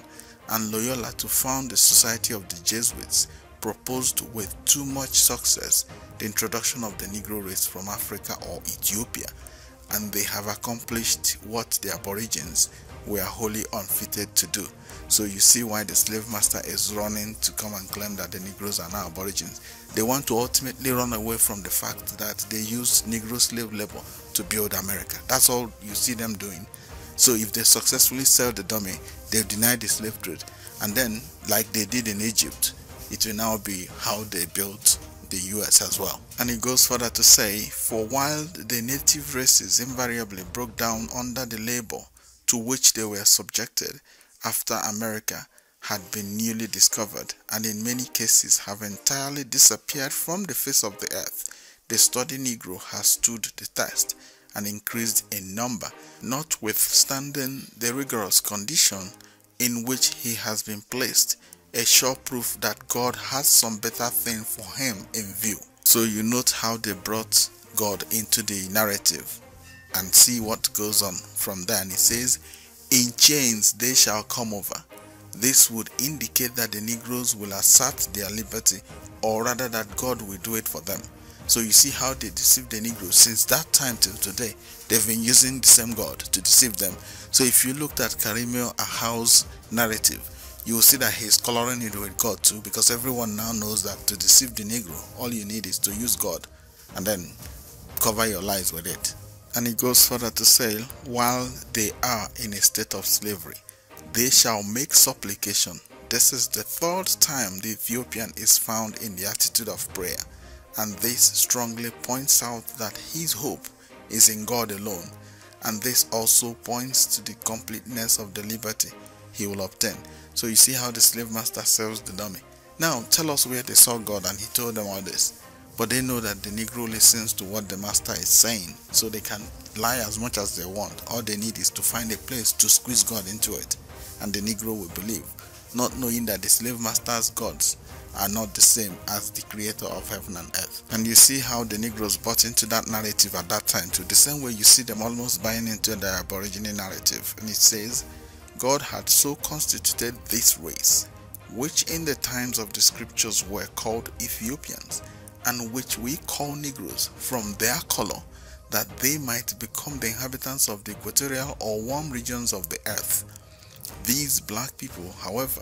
and Loyola to found the Society of the Jesuits, proposed with too much success the introduction of the Negro race from Africa or Ethiopia, and they have accomplished what the Aborigines were wholly unfitted to do. So you see why the slave master is running to come and claim that the Negroes are now Aborigines. They want to ultimately run away from the fact that they used Negro slave labor to build America. That's all you see them doing. So if they successfully sell the dummy, they've denied the slave trade, and then like they did in Egypt, it will now be how they built the U S as well. And it goes further to say, for while the native races invariably broke down under the labor to which they were subjected after America had been newly discovered, and in many cases have entirely disappeared from the face of the earth, the sturdy Negro has stood the test and increased in number, notwithstanding the rigorous condition in which he has been placed, a sure proof that God has some better thing for him in view. So you note how they brought God into the narrative, and see what goes on from there. And it says, in chains they shall come over. This would indicate that the Negroes will assert their liberty, or rather that God will do it for them. So you see how they deceived the Negroes since that time till today. They've been using the same God to deceive them. So if you looked at Kurimeo Ahau's narrative, you will see that he's coloring it with God too, because everyone now knows that to deceive the Negro, all you need is to use God and then cover your lies with it. And it goes further to say, while they are in a state of slavery, they shall make supplication. This is the third time the Ethiopian is found in the attitude of prayer, and this strongly points out that his hope is in God alone, and this also points to the completeness of the liberty he will obtain. So you see how the slave master sells the dummy. Now tell us where they saw God and he told them all this. But they know that the Negro listens to what the master is saying, so they can lie as much as they want. All they need is to find a place to squeeze God into it, and the Negro will believe, not knowing that the slave master's gods are not the same as the creator of heaven and earth. And you see how the Negroes bought into that narrative at that time too, the same way you see them almost buying into the Aborigine narrative. And it says, God had so constituted this race, which in the times of the scriptures were called Ethiopians, and which we call Negroes from their color, that they might become the inhabitants of the equatorial or warm regions of the earth. These black people, however,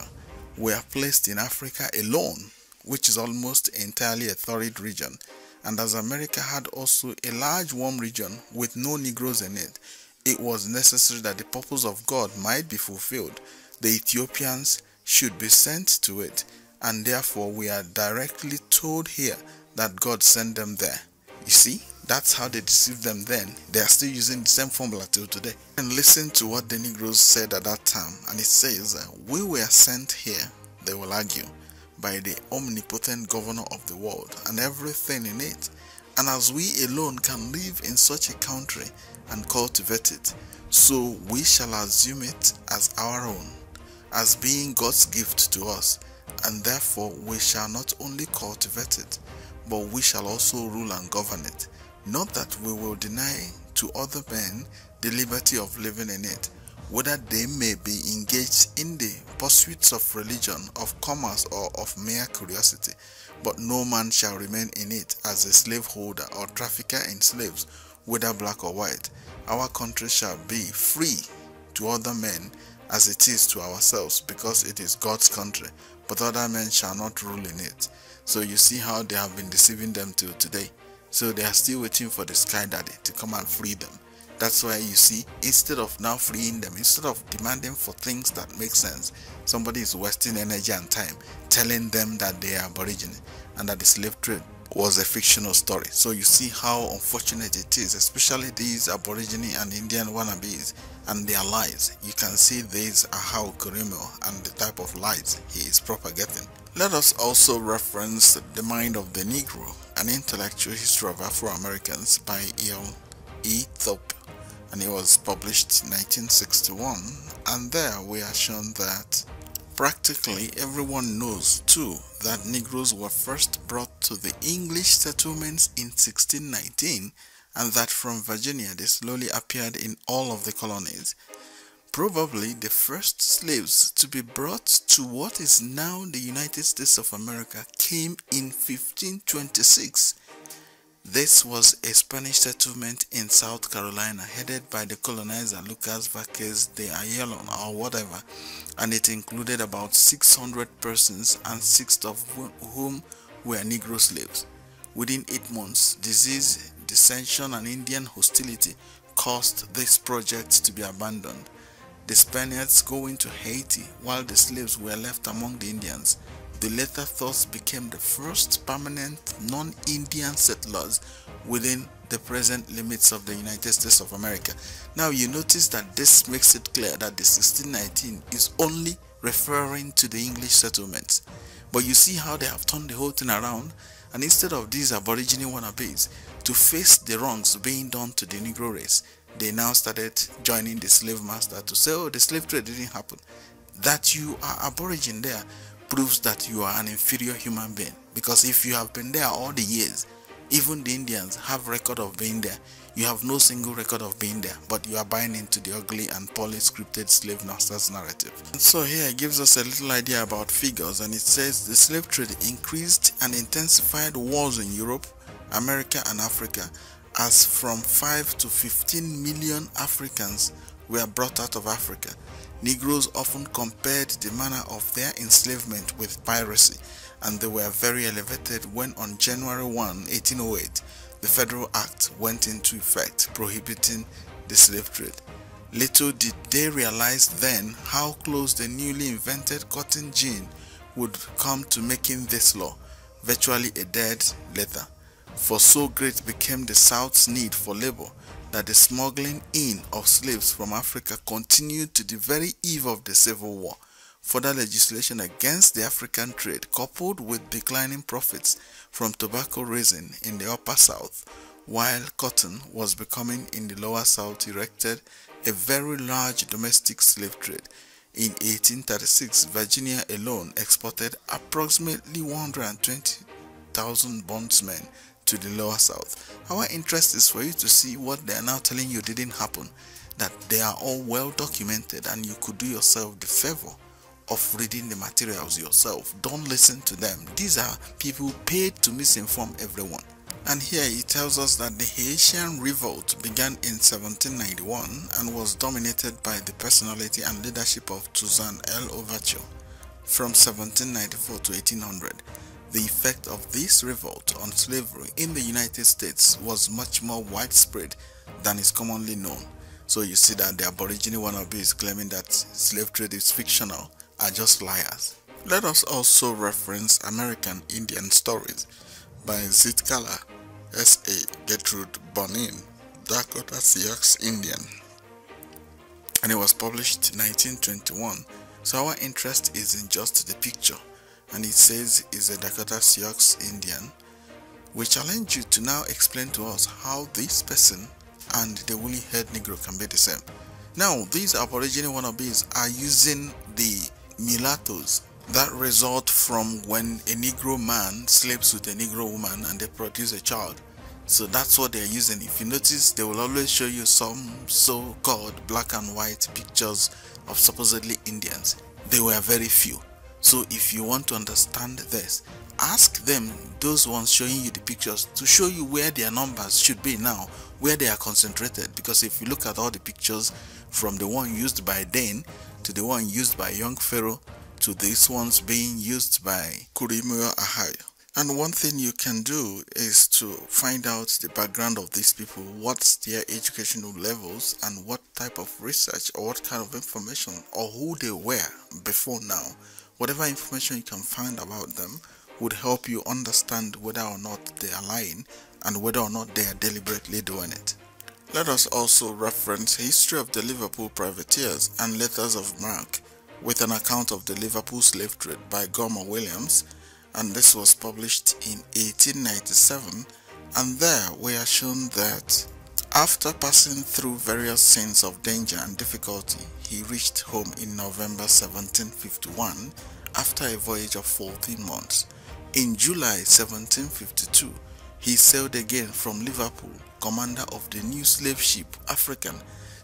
were placed in Africa alone, which is almost entirely a torrid region, and as America had also a large warm region with no Negroes in it, it was necessary that the purpose of God might be fulfilled. The Ethiopians should be sent to it, and therefore we are directly told here that God sent them there. You see, that's how they deceived them then. They are still using the same formula till today. And listen to what the Negroes said at that time. And it says, we were sent here, they will argue, by the omnipotent governor of the world and everything in it. And as we alone can live in such a country and cultivate it, so we shall assume it as our own, as being God's gift to us. And therefore we shall not only cultivate it, but we shall also rule and govern it. Not that we will deny to other men the liberty of living in it, whether they may be engaged in the pursuits of religion, of commerce, or of mere curiosity, but no man shall remain in it as a slaveholder or trafficker in slaves, whether black or white. Our country shall be free to other men as it is to ourselves, because it is God's country, but other men shall not rule in it. So you see how they have been deceiving them till today. So they are still waiting for the Sky Daddy to come and free them. That's why you see, instead of now freeing them, instead of demanding for things that make sense, somebody is wasting energy and time telling them that they are Aborigine and that the slave trade was a fictional story. So you see how unfortunate it is, especially these Aborigine and Indian wannabes and their lies. You can see these are how Kurimeo and the type of lies he is propagating. Let us also reference The Mind of the Negro, an intellectual history of Afro-Americans by E. E. Thorpe, and it was published in nineteen sixty-one, and there we are shown that practically everyone knows too that Negroes were first brought to the English settlements in sixteen nineteen, and that from Virginia they slowly appeared in all of the colonies. Probably the first slaves to be brought to what is now the United States of America came in fifteen twenty-six. This was a Spanish settlement in South Carolina headed by the colonizer Lucas Vázquez de Ayllón or whatever, and it included about six hundred persons, and six of whom were Negro slaves. Within eight months, disease, dissension, and Indian hostility caused this project to be abandoned. The Spaniards going to Haiti while the slaves were left among the Indians. The latter thus became the first permanent non-Indian settlers within the present limits of the United States of America. Now you notice that this makes it clear that the sixteen nineteen is only referring to the English settlements. But you see how they have turned the whole thing around, and instead of these Aborigine wannabes to face the wrongs being done to the Negro race, they now started joining the slave master to say, oh, the slave trade didn't happen. That you are Aborigine there proves that you are an inferior human being, because if you have been there all the years, even the Indians have record of being there, you have no single record of being there, but you are buying into the ugly and poorly scripted slave master's narrative. And so here it gives us a little idea about figures, and it says the slave trade increased and intensified wars in Europe, America, and Africa, as from five to fifteen million Africans were brought out of Africa. Negroes often compared the manner of their enslavement with piracy, and they were very elevated when on January first, eighteen oh eight, the Federal Act went into effect prohibiting the slave trade. Little did they realize then how close the newly invented cotton gin would come to making this law, virtually a dead letter. For so great became the South's need for labor that the smuggling in of slaves from Africa continued to the very eve of the Civil War. Further legislation against the African trade, coupled with declining profits from tobacco raising in the Upper South, while cotton was becoming in the Lower South, erected a very large domestic slave trade. In eighteen thirty-six, Virginia alone exported approximately one hundred twenty thousand bondsmen to the Lower South. Our interest is for you to see what they are now telling you didn't happen, that they are all well documented, and you could do yourself the favor of reading the materials yourself. Don't listen to them. These are people paid to misinform everyone. And here he tells us that the Haitian revolt began in seventeen ninety-one and was dominated by the personality and leadership of Toussaint L'Ouverture from seventeen ninety-four to eighteen hundred. The effect of this revolt on slavery in the United States was much more widespread than is commonly known. So you see that the Aborigine wannabes claiming that slave trade is fictional are just liars. Let us also reference American Indian Stories by Zitkala-Sa, Gertrude Bonnin, Dakota Sioux Indian, and it was published in nineteen twenty-one. So our interest is in just the picture. And it says is a Dakota Sioux Indian. We challenge you to now explain to us how this person and the woolly-haired Negro can be the same. Now, these Aborigine wannabes are using the mulattoes that result from when a Negro man sleeps with a Negro woman and they produce a child. So that's what they're using. If you notice, they will always show you some so-called black and white pictures of supposedly Indians. They were very few. So if you want to understand this, ask them, those ones showing you the pictures, to show you where their numbers should be now, where they are concentrated. Because if you look at all the pictures, from the one used by Dane to the one used by Young Pharaoh to these ones being used by Kurimeo Ahau. And one thing you can do is to find out the background of these people, what's their educational levels, and what type of research or what kind of information or who they were before now. Whatever information you can find about them would help you understand whether or not they are lying and whether or not they are deliberately doing it. Let us also reference History of the Liverpool Privateers and Letters of Marque with an account of the Liverpool slave trade by Gomer Williams, and this was published in eighteen ninety-seven, and there we are shown that after passing through various scenes of danger and difficulty, he reached home in November seventeen fifty-one after a voyage of fourteen months. In July seventeen fifty-two, he sailed again from Liverpool, commander of the new slave ship African.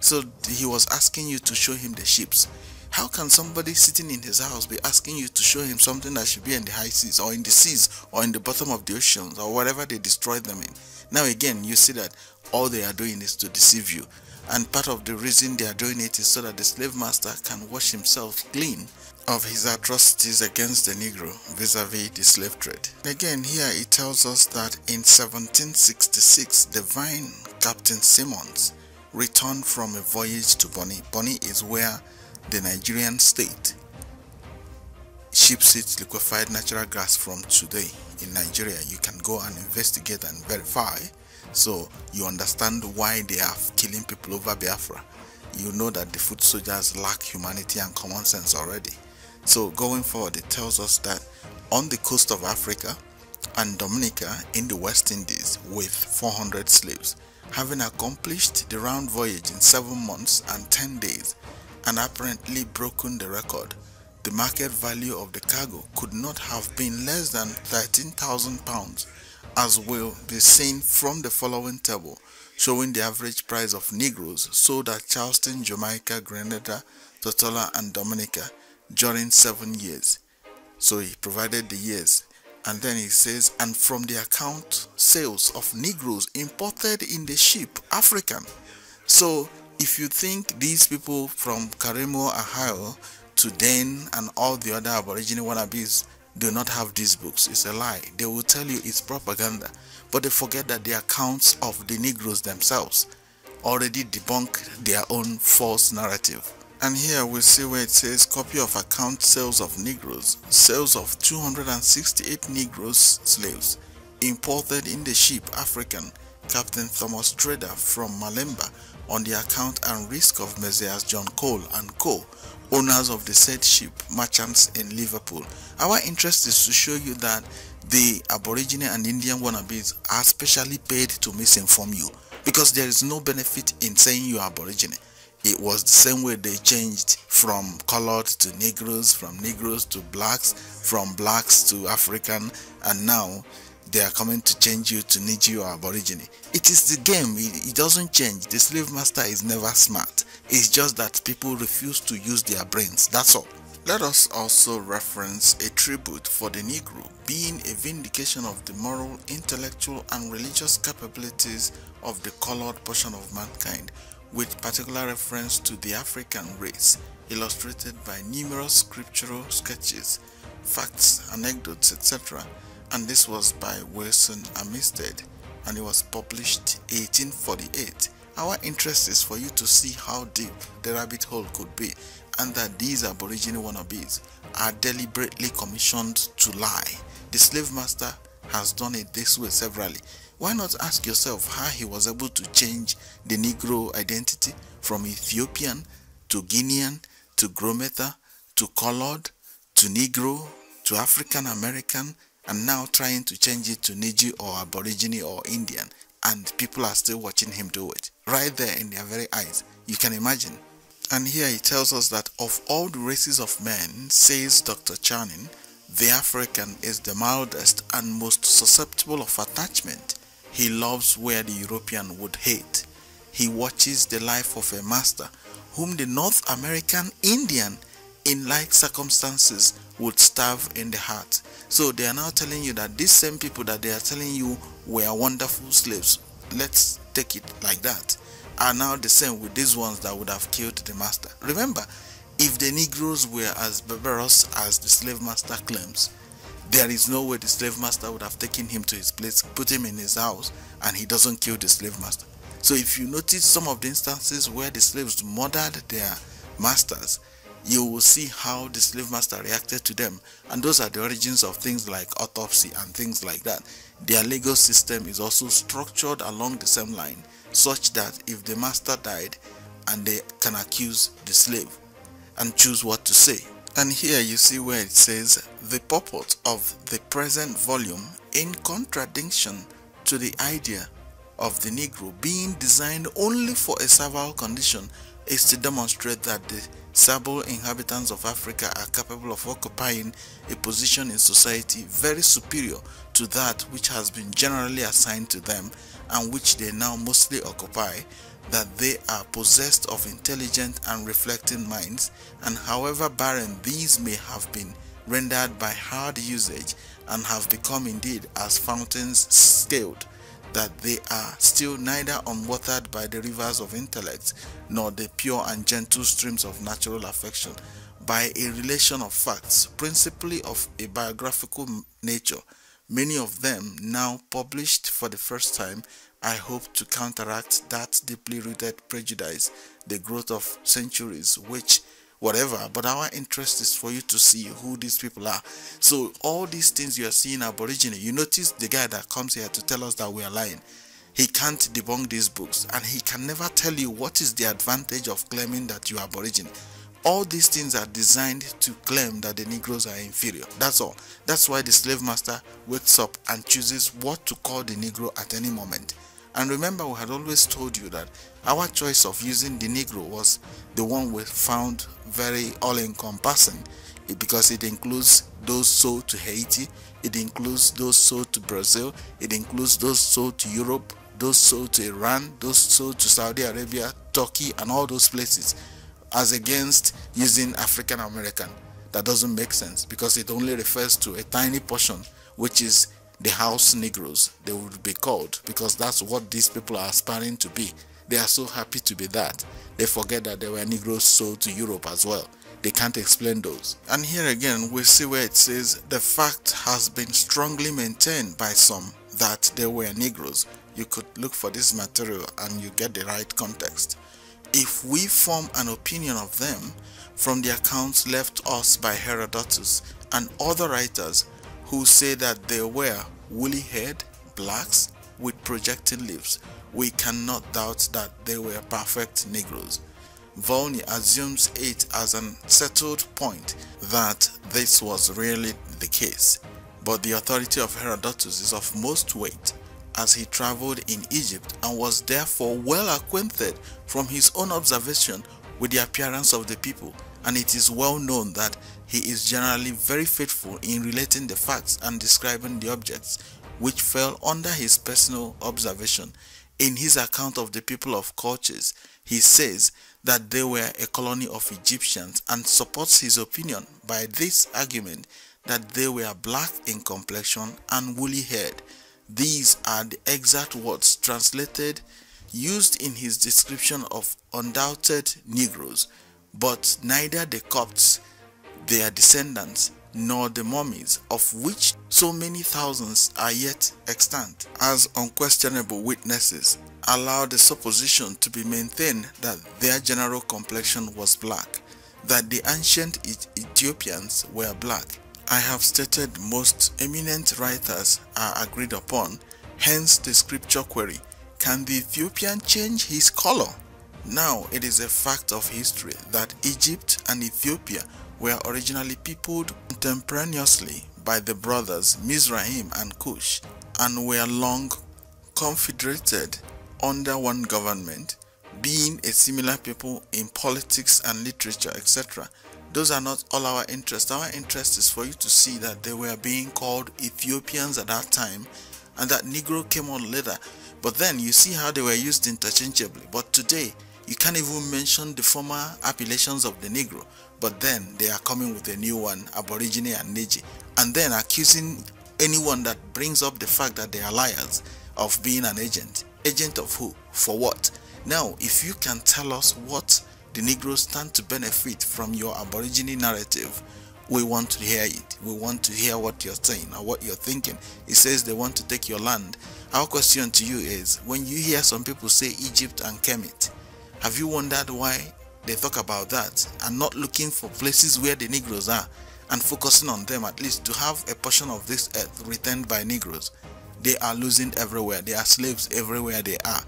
So he was asking you to show him the ships. How can somebody sitting in his house be asking you to show him something that should be in the high seas or in the seas or in the bottom of the oceans or whatever they destroyed them in? Now again, you see that all they are doing is to deceive you. And part of the reason they are doing it is so that the slave master can wash himself clean of his atrocities against the Negro vis-a-vis the slave trade. Again, here it tells us that in seventeen sixty-six, the divine Captain Simmons returned from a voyage to Bonny. Bonny is where the Nigerian state ships its liquefied natural gas from today in Nigeria. You can go and investigate and verify, so you understand why they are killing people over Biafra. You know that the foot soldiers lack humanity and common sense already. So going forward, it tells us that on the coast of Africa and Dominica in the West Indies with four hundred slaves, having accomplished the round voyage in seven months and ten days, and apparently broken the record, the market value of the cargo could not have been less than thirteen thousand pounds, as will be seen from the following table showing the average price of Negroes sold at Charleston, Jamaica, Grenada, Tortola and Dominica during seven years. So he provided the years, and then he says, and from the account sales of Negroes imported in the ship African. So if you think these people from Kurimeo Ahau to Dane and all the other Aboriginal wannabes do not have these books, it's a lie. They will tell you it's propaganda, but they forget that the accounts of the Negroes themselves already debunk their own false narrative. And here we see where it says copy of account sales of Negroes, sales of two hundred sixty-eight Negroes slaves imported in the ship African, Captain Thomas Trader from Malemba, on the account and risk of Messias John Cole and Co, owners of the said ship, merchants in Liverpool. Our interest is to show you that the Aboriginal and Indian wannabes are specially paid to misinform you, because there is no benefit in saying you are Aboriginal. It was the same way they changed from colored to Negroes, from Negroes to blacks, from blacks to African, and now they are coming to change you to Niji or Aborigine. It is the game, it doesn't change. The slave master is never smart. It's just that people refuse to use their brains, that's all. Let us also reference a tribute for the Negro being a vindication of the moral, intellectual and religious capabilities of the colored portion of mankind, with particular reference to the African race, illustrated by numerous scriptural sketches, facts, anecdotes, et cetera. And this was by Wilson Armistead, and it was published eighteen forty-eight. Our interest is for you to see how deep the rabbit hole could be, and that these Aboriginal wannabes are deliberately commissioned to lie. The slave master has done it this way severally. Why not ask yourself how he was able to change the Negro identity from Ethiopian to Guinean to Grometa to colored to Negro to African American, and now trying to change it to Niji or Aborigine or Indian, and people are still watching him do it right there in their very eyes. You can imagine. And here he tells us that of all the races of men, says Doctor Channing, the African is the mildest and most susceptible of attachment, He loves where the European would hate. He watches the life of a master whom the North American Indian in like circumstances would starve in the heart. So they are now telling you that these same people that they are telling you were wonderful slaves, let's take it like that, are now the same with these ones that would have killed the master. Remember, if the Negroes were as barbarous as the slave master claims, there is no way the slave master would have taken him to his place, put him in his house, and he doesn't kill the slave master. So if you notice some of the instances where the slaves murdered their masters, you will see how the slave master reacted to them. And those are the origins of things like autopsy and things like that. Their legal system is also structured along the same line, such that if the master died, and they can accuse the slave and choose what to say. And here you see where it says, the purport of the present volume, in contradiction to the idea of the Negro being designed only for a servile condition, is to demonstrate that the Sable inhabitants of Africa are capable of occupying a position in society very superior to that which has been generally assigned to them and which they now mostly occupy, that they are possessed of intelligent and reflecting minds, and however barren these may have been rendered by hard usage and have become indeed as fountains scaled, that they are still neither unwatered by the rivers of intellect nor the pure and gentle streams of natural affection, by a relation of facts, principally of a biographical nature, many of them now published for the first time, I hope to counteract that deeply rooted prejudice, the growth of centuries, which, whatever, but our interest is for you to see who these people are. So all these things you are seeing are aboriginal. You notice the guy that comes here to tell us that we are lying, he can't debunk these books, and he can never tell you what is the advantage of claiming that you are aboriginal. All these things are designed to claim that the Negroes are inferior. That's all. That's why the slave master wakes up and chooses what to call the Negro at any moment. And remember, we had always told you that our choice of using the Negro was the one we found very all-encompassing, because it includes those sold to Haiti, it includes those sold to Brazil, it includes those sold to Europe, those sold to Iran, those sold to Saudi Arabia, Turkey, and all those places, as against using African American. That doesn't make sense, because it only refers to a tiny portion, which is the house Negroes, they would be called, because that's what these people are aspiring to be. They are so happy to be that. They forget that there were Negroes sold to Europe as well. They can't explain those. And here again, we see where it says, the fact has been strongly maintained by some that there were Negroes. You could look for this material and you get the right context. If we form an opinion of them from the accounts left us by Herodotus and other writers, who say that they were woolly-haired blacks with projecting lips, we cannot doubt that they were perfect Negroes. Volney assumes it as an settled point that this was really the case, but the authority of Herodotus is of most weight, as he traveled in Egypt and was therefore well acquainted from his own observation with the appearance of the people, and it is well known that he is generally very faithful in relating the facts and describing the objects which fell under his personal observation. In his account of the people of Colchis, he says that they were a colony of Egyptians, and supports his opinion by this argument that they were black in complexion and woolly-haired. These are the exact words translated used in his description of undoubted Negroes, but neither the Copts, their descendants, nor the mummies, of which so many thousands are yet extant, as unquestionable witnesses, allow the supposition to be maintained that their general complexion was black, that the ancient Ethiopians were black. I have stated most eminent writers are agreed upon, hence the scripture query, can the Ethiopian change his color? Now it is a fact of history that Egypt and Ethiopia were originally peopled contemporaneously by the brothers Mizraim and Cush, and were long confederated under one government, being a similar people in politics and literature, et cetera. Those are not all our interest. Our interest is for you to see that they were being called Ethiopians at that time, and that Negro came on later. But then you see how they were used interchangeably. But today, you can't even mention the former appellations of the Negro. But then they are coming with a new one, Aborigine and Neji, and then accusing anyone that brings up the fact that they are liars of being an agent. Agent of who? For what? Now, if you can tell us what the Negroes stand to benefit from your Aborigine narrative, we want to hear it. We want to hear what you're saying or what you're thinking. It says they want to take your land. Our question to you is, when you hear some people say Egypt and Kemet, have you wondered why they talk about that and not looking for places where the Negroes are and focusing on them, at least to have a portion of this earth retained by Negroes? They are losing everywhere. They are slaves everywhere they are.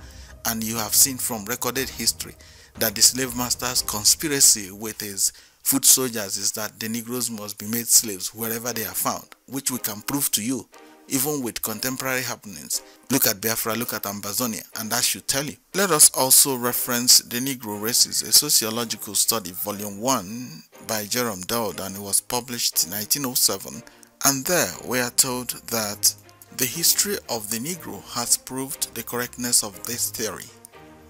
And you have seen from recorded history that the slave master's conspiracy with his foot soldiers is that the Negroes must be made slaves wherever they are found, which we can prove to you, even with contemporary happenings. Look at Biafra, look at Ambazonia, and that should tell you. Let us also reference The Negro Races, a sociological study, volume one by Jerome Dowd, and it was published in nineteen oh seven. And there we are told that the history of the Negro has proved the correctness of this theory.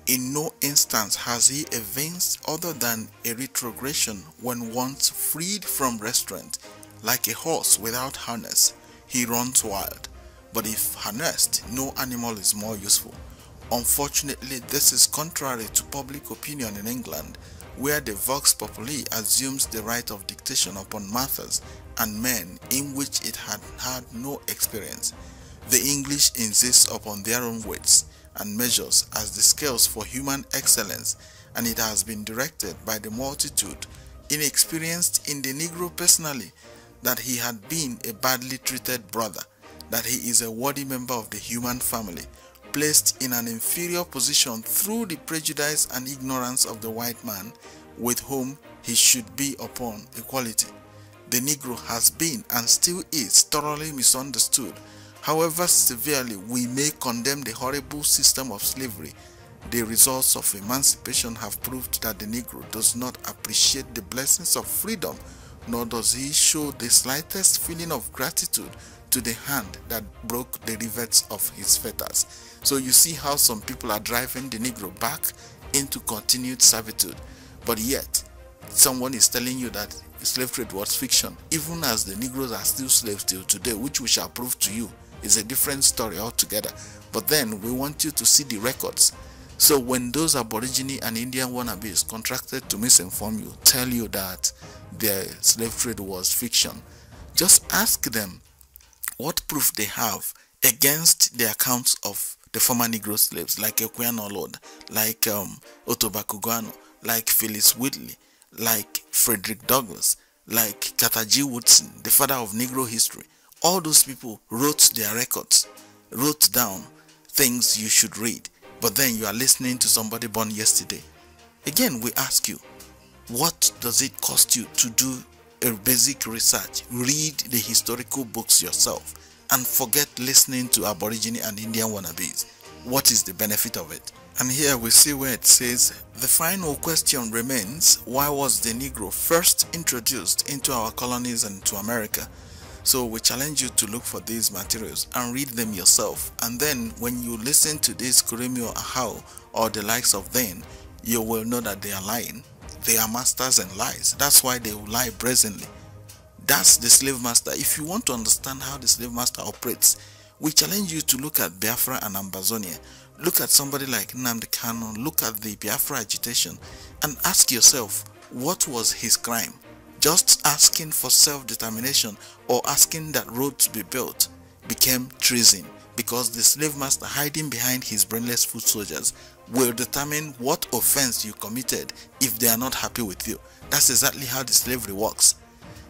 In no instance has he evinced other than a retrogression when once freed from restraint. Like a horse without harness, he runs wild, but if harnessed, no animal is more useful. Unfortunately, this is contrary to public opinion in England, where the vox populi assumes the right of dictation upon matters and men in which it had had no experience. The English insist upon their own weights and measures as the scales for human excellence, and it has been directed by the multitude inexperienced in the Negro personally that he had been a badly treated brother, that he is a worthy member of the human family, placed in an inferior position through the prejudice and ignorance of the white man with whom he should be upon equality. The Negro has been and still is thoroughly misunderstood. However severely we may condemn the horrible system of slavery, the results of emancipation have proved that the Negro does not appreciate the blessings of freedom, nor does he show the slightest feeling of gratitude to the hand that broke the rivets of his fetters. So you see how some people are driving the Negro back into continued servitude, but yet someone is telling you that slave trade was fiction, even as the Negroes are still slaves till today, which we shall prove to you. It's a different story altogether, but then we want you to see the records. So when those Aborigine and Indian wannabes contracted to misinform you, tell you that their slave trade was fiction, just ask them what proof they have against the accounts of the former Negro slaves, like Equiano Lord, like um, Ottobah Cugoano, like Phillis Wheatley, like Frederick Douglass, like Kataji Woodson, the father of Negro history. All those people wrote their records, wrote down things you should read, but then you are listening to somebody born yesterday. Again, we ask you, what does it cost you to do a basic research? Read the historical books yourself and forget listening to Aborigine and Indian wannabes. What is the benefit of it? And here we see where it says, the final question remains, why was the Negro first introduced into our colonies and to America? So we challenge you to look for these materials and read them yourself. And then when you listen to this Kurimeo Ahau or the likes of them, you will know that they are lying. They are masters in lies. That's why they will lie brazenly. That's the slave master. If you want to understand how the slave master operates, we challenge you to look at Biafra and Ambazonia. Look at somebody like Nnamdi Kanu, look at the Biafra agitation, and ask yourself, what was his crime? Just asking for self-determination or asking that roads be built became treason, because the slave master hiding behind his brainless foot soldiers will determine what offense you committed if they are not happy with you. That's exactly how the slavery works.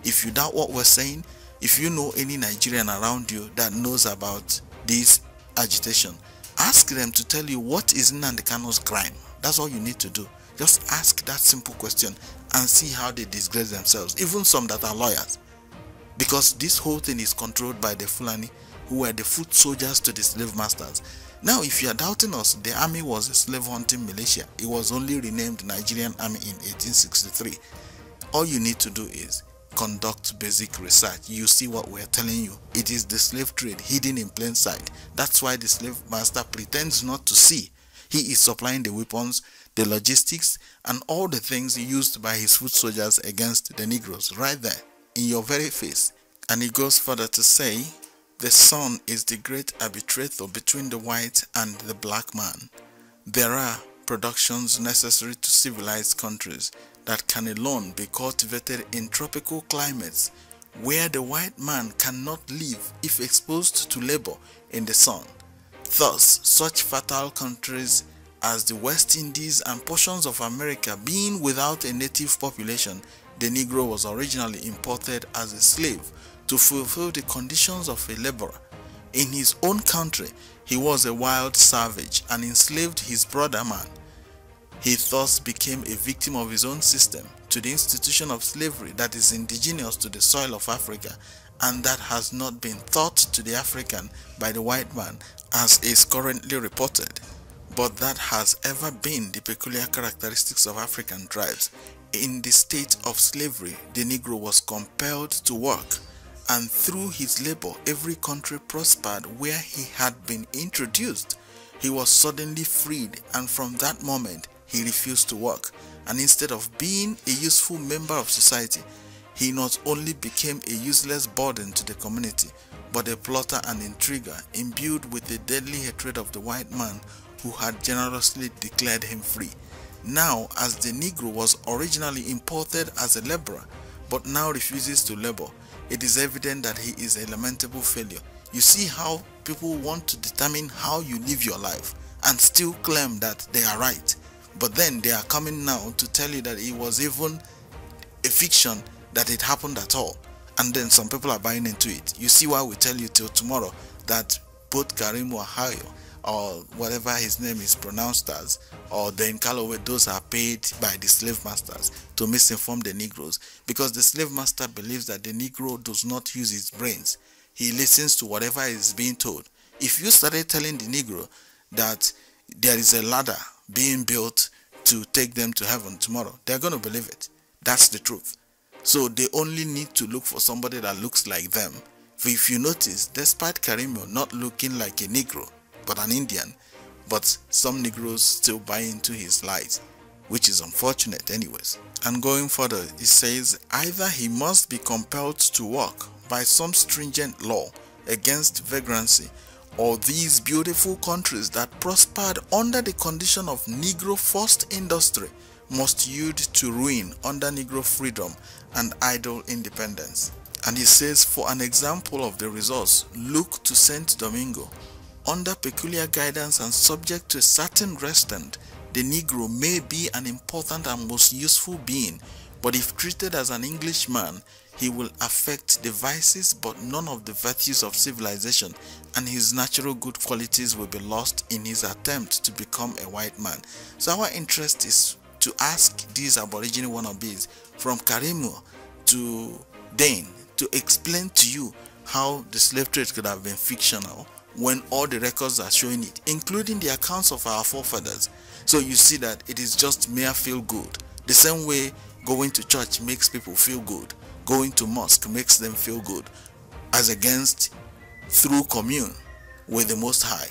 If you doubt what we're saying, if you know any Nigerian around you that knows about this agitation, ask them to tell you what is Nnamdi Kanu's crime. That's all you need to do. Just ask that simple question and see how they disgrace themselves, even some that are lawyers. Because this whole thing is controlled by the Fulani, who were the foot soldiers to the slave masters. Now, if you are doubting us, the army was a slave-hunting militia. It was only renamed Nigerian Army in eighteen sixty-three. All you need to do is conduct basic research, you see what we're telling you. It is the slave trade hidden in plain sight. That's why the slave master pretends not to see. He is supplying the weapons, the logistics, and all the things used by his foot soldiers against the Negroes, right there, in your very face. And he goes further to say, the sun is the great arbitrator between the white and the black man. There are productions necessary to civilized countries that can alone be cultivated in tropical climates where the white man cannot live if exposed to labor in the sun. Thus, such fertile countries as the West Indies and portions of America, being without a native population, the Negro was originally imported as a slave to fulfill the conditions of a laborer. In his own country, he was a wild savage and enslaved his brother man. He thus became a victim of his own system, to the institution of slavery that is indigenous to the soil of Africa and that has not been taught to the African by the white man as is currently reported, but that has ever been the peculiar characteristics of African tribes. In the state of slavery, the Negro was compelled to work, and through his labor every country prospered where he had been introduced. He was suddenly freed, and from that moment he refused to work, and instead of being a useful member of society, he not only became a useless burden to the community, but a plotter and intriguer imbued with a deadly hatred of the white man who had generously declared him free. Now, as the Negro was originally imported as a laborer, but now refuses to labor, it is evident that he is a lamentable failure. You see how people want to determine how you live your life and still claim that they are right, but then they are coming now to tell you that it was even a fiction, that it happened at all, and then some people are buying into it. You see why we tell you till tomorrow that both Kurimeo Ahau, or whatever his name is pronounced as, or Dane Calloway, those are paid by the slave masters to misinform the Negroes, because the slave master believes that the Negro does not use his brains. He listens to whatever is being told. If you started telling the Negro that there is a ladder being built to take them to heaven tomorrow, they're going to believe it. That's the truth. So they only need to look for somebody that looks like them. If you notice, despite Kurimeo not looking like a Negro, but an Indian, but some Negroes still buy into his lies, which is unfortunate anyways. And going further, it says, either he must be compelled to work by some stringent law against vagrancy, or these beautiful countries that prospered under the condition of Negro forced industry must yield to ruin under Negro freedom and idle independence. And he says, for an example of the resource, look to Saint Domingo. Under peculiar guidance and subject to a certain restraint, the Negro may be an important and most useful being, but if treated as an Englishman, he will affect the vices but none of the virtues of civilization, and his natural good qualities will be lost in his attempt to become a white man. So our interest is to ask these aboriginal wannabes, from Kurimeo to Dane, to explain to you how the slave trade could have been fictional when all the records are showing it, including the accounts of our forefathers. So you see that it is just mere feel good. The same way going to church makes people feel good, going to mosque makes them feel good, as against through commune with the Most High.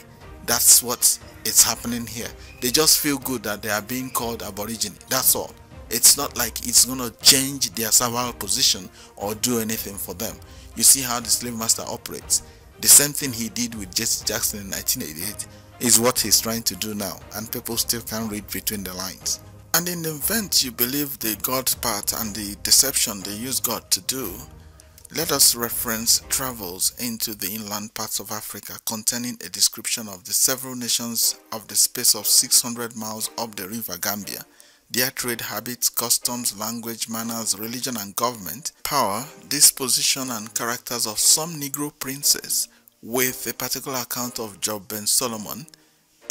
That's what is happening here. They just feel good that they are being called aborigine, that's all. It's not like it's gonna change their survival position or do anything for them. You see how the slave master operates. The same thing he did with Jesse Jackson in nineteen eighty-eight is what he's trying to do now, and people still can't read between the lines. And in the event you believe the God part and the deception they use God to do, let us reference travels into the inland parts of Africa containing a description of the several nations of the space of six hundred miles up the river Gambia, their trade habits, customs, language, manners, religion and government, power, disposition and characters of some Negro princes, with a particular account of Job Ben Solomon,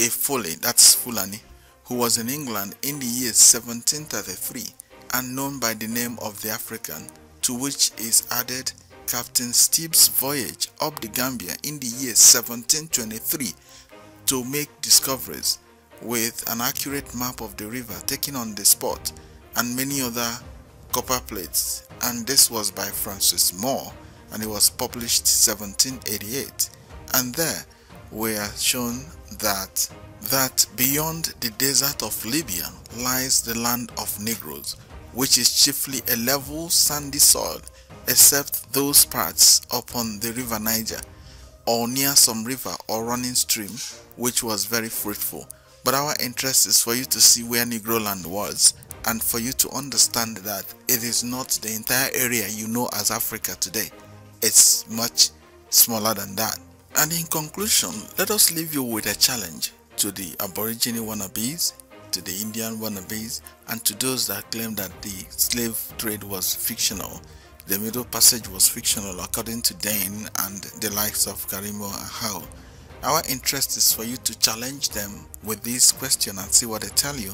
a Fulani, that's Fulani, who was in England in the year seventeen thirty-three and known by the name of the African, to which is added Captain Steeb's voyage up the Gambia in the year seventeen twenty-three to make discoveries, with an accurate map of the river taken on the spot, and many other copper plates and this was by Francis Moore, and it was published seventeen eighty-eight, and there we are shown that that beyond the desert of Libya lies the land of Negroes, which is chiefly a level sandy soil, except those parts upon the river Niger, or near some river or running stream, which was very fruitful. But our interest is for you to see where Negroland was, and for you to understand that it is not the entire area you know as Africa today. It's much smaller than that. And in conclusion, let us leave you with a challenge to the Aborigine wannabes, to the Indian wannabes, and to those that claim that the slave trade was fictional. The Middle Passage was fictional according to Dane and the likes of Kurimeo Ahau. Our interest is for you to challenge them with this question and see what they tell you.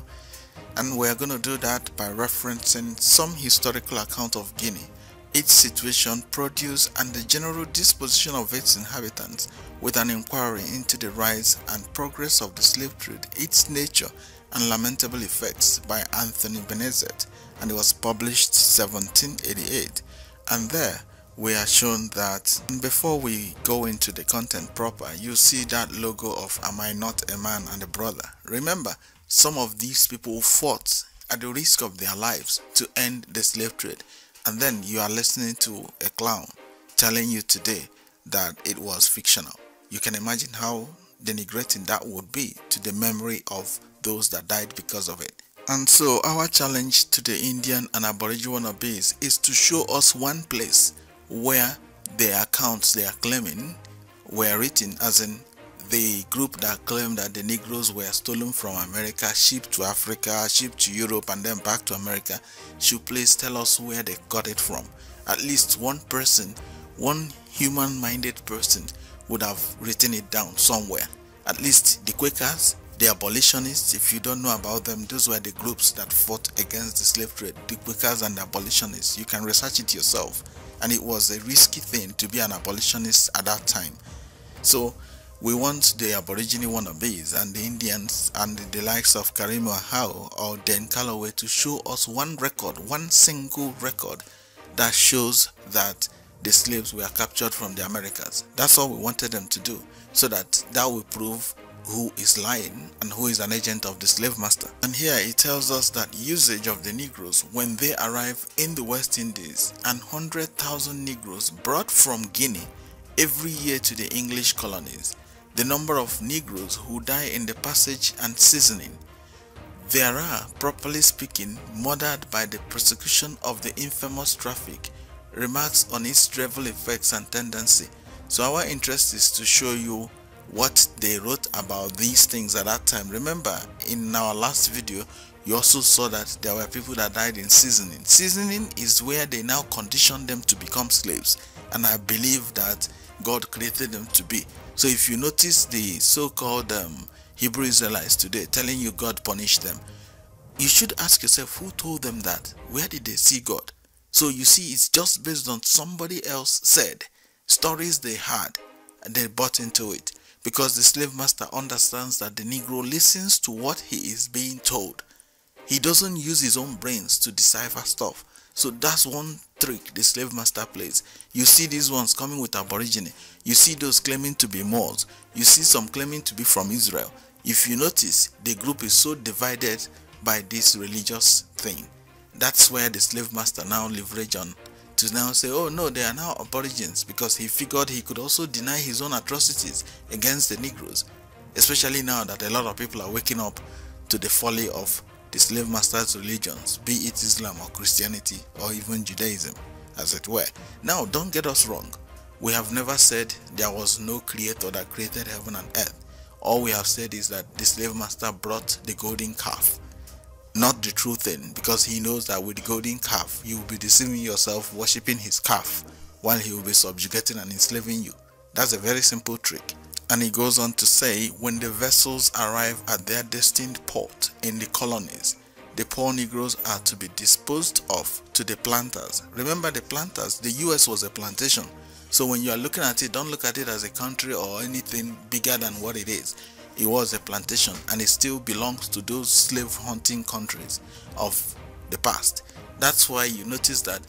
And we are going to do that by referencing some historical account of Guinea, its situation, produce, and the general disposition of its inhabitants, with an inquiry into the rise and progress of the slave trade, its nature, and lamentable effects, by Anthony Benezet, and it was published seventeen eighty-eight. And there we are shown that, and before we go into the content proper, you see that logo of Am I Not a Man and a Brother. Remember, some of these people fought at the risk of their lives to end the slave trade, and then you are listening to a clown telling you today that it was fictional. You can imagine how denigrating that would be to the memory of those that died because of it. And so our challenge to the Indian and Aboriginal base is to show us one place where the accounts they are claiming were written, as in the group that claimed that the Negroes were stolen from America, shipped to Africa, shipped to Europe, and then back to America. Should please tell us where they got it from. At least one person, one human-minded person, would have written it down somewhere. At least the Quakers, the abolitionists, if you don't know about them, those were the groups that fought against the slave trade, the Quakers and the abolitionists. You can research it yourself. And it was a risky thing to be an abolitionist at that time. So we want the Aborigine wannabes and the Indians and the, the likes of Kurimeo Ahau or Dane Calloway to show us one record, one single record that shows that the slaves were captured from the Americas. That's all we wanted them to do, so that that will prove who is lying and who is an agent of the slave master. And here it tells us that usage of the Negroes when they arrive in the West Indies, and one hundred thousand Negroes brought from Guinea every year to the English colonies. The number of Negroes who die in the passage and seasoning. There are, properly speaking, murdered by the prosecution of the infamous traffic. Remarks on its travel effects and tendency. So our interest is to show you what they wrote about these things at that time. Remember, in our last video, you also saw that there were people that died in seasoning. Seasoning is where they now condition them to become slaves, and I believe that God created them to be. So if you notice the so-called um, Hebrew Israelites today telling you God punished them, you should ask yourself, who told them that? Where did they see God? So you see, it's just based on somebody else said, stories they had, and they bought into it. Because the slave master understands that the Negro listens to what he is being told. He doesn't use his own brains to decipher stuff. So that's one trick the slave master plays. You see these ones coming with Aborigine. You see those claiming to be Moors. You see some claiming to be from Israel. If you notice, the group is so divided by this religious thing. That's where the slave master now leverage on to now say, oh no, they are now Aborigines, because he figured he could also deny his own atrocities against the Negroes. Especially now that a lot of people are waking up to the folly of the slave master's religions, be it Islam or Christianity or even Judaism, as it were. Now, don't get us wrong. We have never said there was no creator that created heaven and earth. All we have said is that the slave master brought the golden calf, not the true thing, because he knows that with the golden calf, you will be deceiving yourself, worshipping his calf, while he will be subjugating and enslaving you. That's a very simple trick. And he goes on to say, when the vessels arrive at their destined port in the colonies, the poor Negroes are to be disposed of to the planters. Remember, the planters, the U S was a plantation. So when you are looking at it, don't look at it as a country or anything bigger than what it is. It was a plantation, and it still belongs to those slave hunting countries of the past. That's why you notice that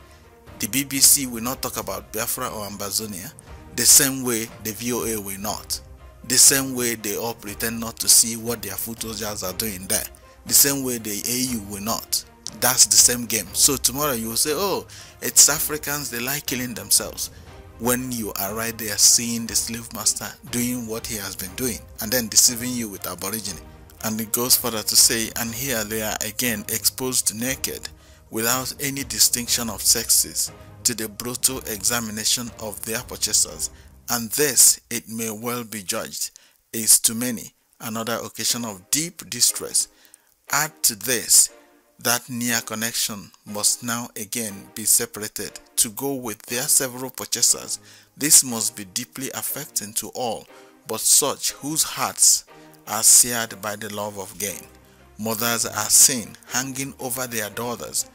The B B C will not talk about Biafra or Ambazonia the same way the V O A will not. The same way they all pretend not to see what their foot soldiers are doing there. The same way the A U will not. That's the same game. So tomorrow you will say, oh, it's Africans, they like killing themselves. When you are right there seeing the slave master doing what he has been doing and then deceiving you with aborigine. And it goes further to say, and here they are again exposed naked without any distinction of sexes to the brutal examination of their purchasers, and this, it may well be judged, is to many another occasion of deep distress. Add to this that near connection must now again be separated to go with their several purchasers. This must be deeply affecting to all, but such whose hearts are seared by the love of gain. Mothers are seen hanging over their daughters,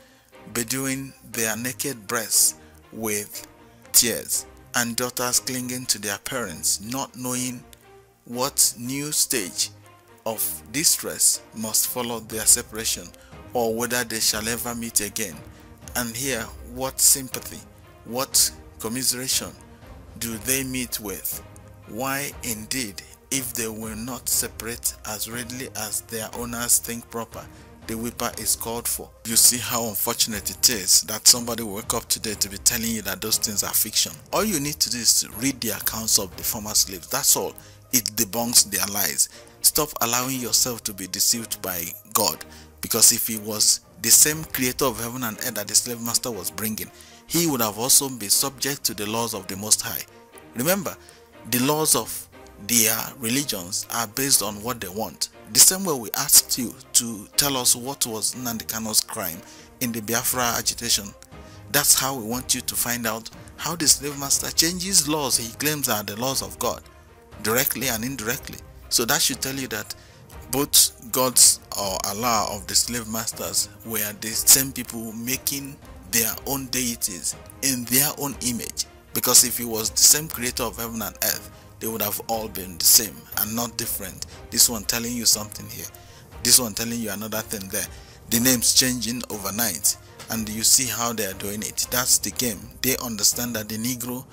bedewing their naked breasts with tears, and daughters clinging to their parents, not knowing what new stage of distress must follow their separation, or whether they shall ever meet again. And here, what sympathy, what commiseration do they meet with? Why indeed, if they will not separate as readily as their owners think proper, the whipper is called for. You see how unfortunate it is that somebody will wake up today to be telling you that those things are fiction. All you need to do is to read the accounts of the former slaves. That's all. It debunks their lies. Stop allowing yourself to be deceived by God, because if he was the same creator of heaven and earth that the slave master was bringing, he would have also been subject to the laws of the Most High. Remember, the laws of their religions are based on what they want. The same way we asked you to tell us what was Nnamdi Kanu's crime in the Biafra agitation, that's how we want you to find out how the slave master changes laws he claims are the laws of God, directly and indirectly. So that should tell you that both gods or Allah of the slave masters were the same people making their own deities in their own image, because if he was the same creator of heaven and earth, they would have all been the same and not different. This one telling you something here, this one telling you another thing there, the names changing overnight, and you see how they are doing it. That's the game. They understand that the Negro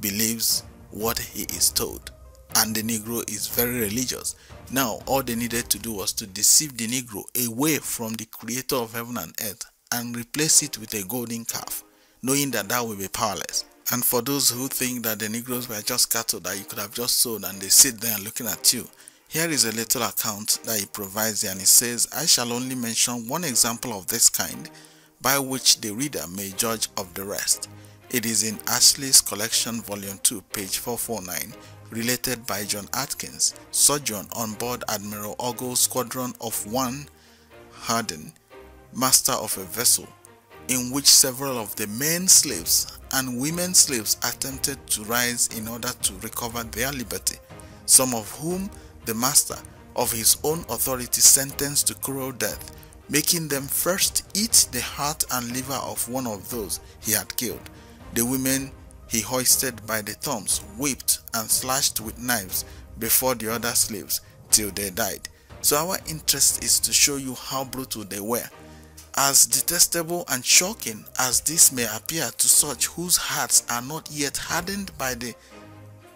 believes what he is told, and the Negro is very religious. Now all they needed to do was to deceive the Negro away from the creator of heaven and earth and replace it with a golden calf, knowing that that will be powerless. And for those who think that the Negroes were just cattle that you could have just sold and they sit there looking at you, here is a little account that he provides here, and he says, I shall only mention one example of this kind by which the reader may judge of the rest. It is in Ashley's Collection, Volume two, page four forty-nine, related by John Atkins, sojourn on board Admiral Ogle's squadron of one Harden, master of a vessel, in which several of the men slaves and women slaves attempted to rise in order to recover their liberty, some of whom the master of his own authority sentenced to cruel death, making them first eat the heart and liver of one of those he had killed. The women he hoisted by the thumbs, whipped and slashed with knives before the other slaves till they died. So our interest is to show you how brutal they were. As detestable and shocking as this may appear to such whose hearts are not yet hardened by the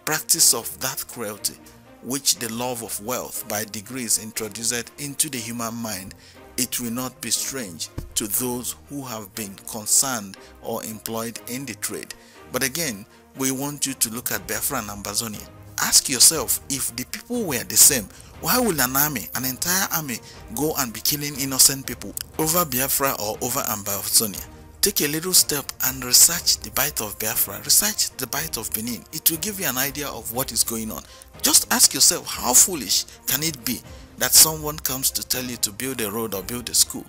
practice of that cruelty which the love of wealth by degrees introduced into the human mind, it will not be strange to those who have been concerned or employed in the trade. But again, we want you to look at Biafra and Ambazonia. Ask yourself, if the people were the same, why will an army, an entire army, go and be killing innocent people over Biafra or over Ambazonia? Take a little step and research the Bight of Biafra, research the Bight of Benin. It will give you an idea of what is going on. Just ask yourself, how foolish can it be that someone comes to tell you to build a road or build a school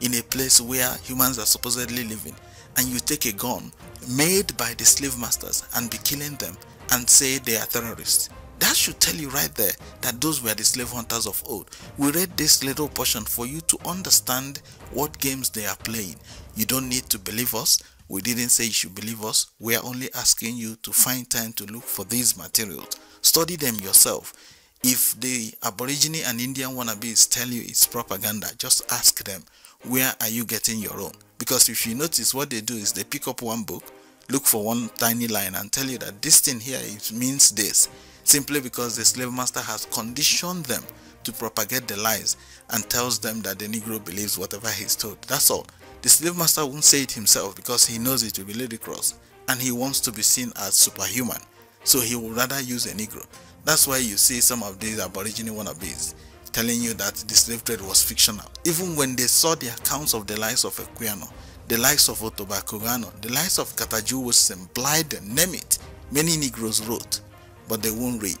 in a place where humans are supposedly living, and you take a gun made by the slave masters and be killing them and say they are terrorists? That should tell you right there that those were the slave hunters of old. We read this little portion for you to understand what games they are playing. You don't need to believe us. We didn't say you should believe us. We are only asking you to find time to look for these materials. Study them yourself. If the Aborigine and Indian wannabes tell you it's propaganda, just ask them, where are you getting your own? Because if you notice, what they do is they pick up one book, look for one tiny line and tell you that this thing here, it means this, simply because the slave master has conditioned them to propagate the lies and tells them that the Negro believes whatever he's told. That's all. The slave master won't say it himself because he knows it will be ludicrous and he wants to be seen as superhuman, so he would rather use a Negro. That's why you see some of these Aboriginal wannabes telling you that the slave trade was fictional, even when they saw the accounts of the lies of Equiano, the lies of Ottobah Cugoano, the lies of Kataji Woodson, Blyden, name it. Many Negroes wrote, but they won't read.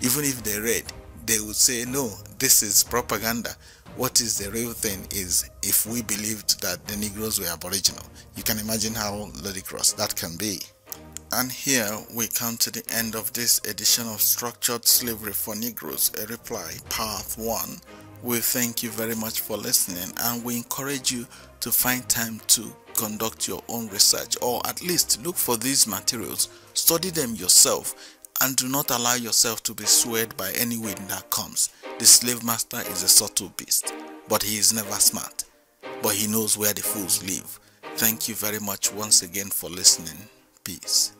Even if they read, they would say, no, this is propaganda. What is the real thing is if we believed that the Negroes were Aboriginal. You can imagine how ludicrous that can be. And here we come to the end of this edition of Structured Slavery for Negroes, a Reply, Part one. We thank you very much for listening, and we encourage you to find time to conduct your own research, or at least look for these materials, study them yourself, and do not allow yourself to be swayed by any wind that comes. The slave master is a subtle beast, but he is never smart, but he knows where the fools live. Thank you very much once again for listening. Peace.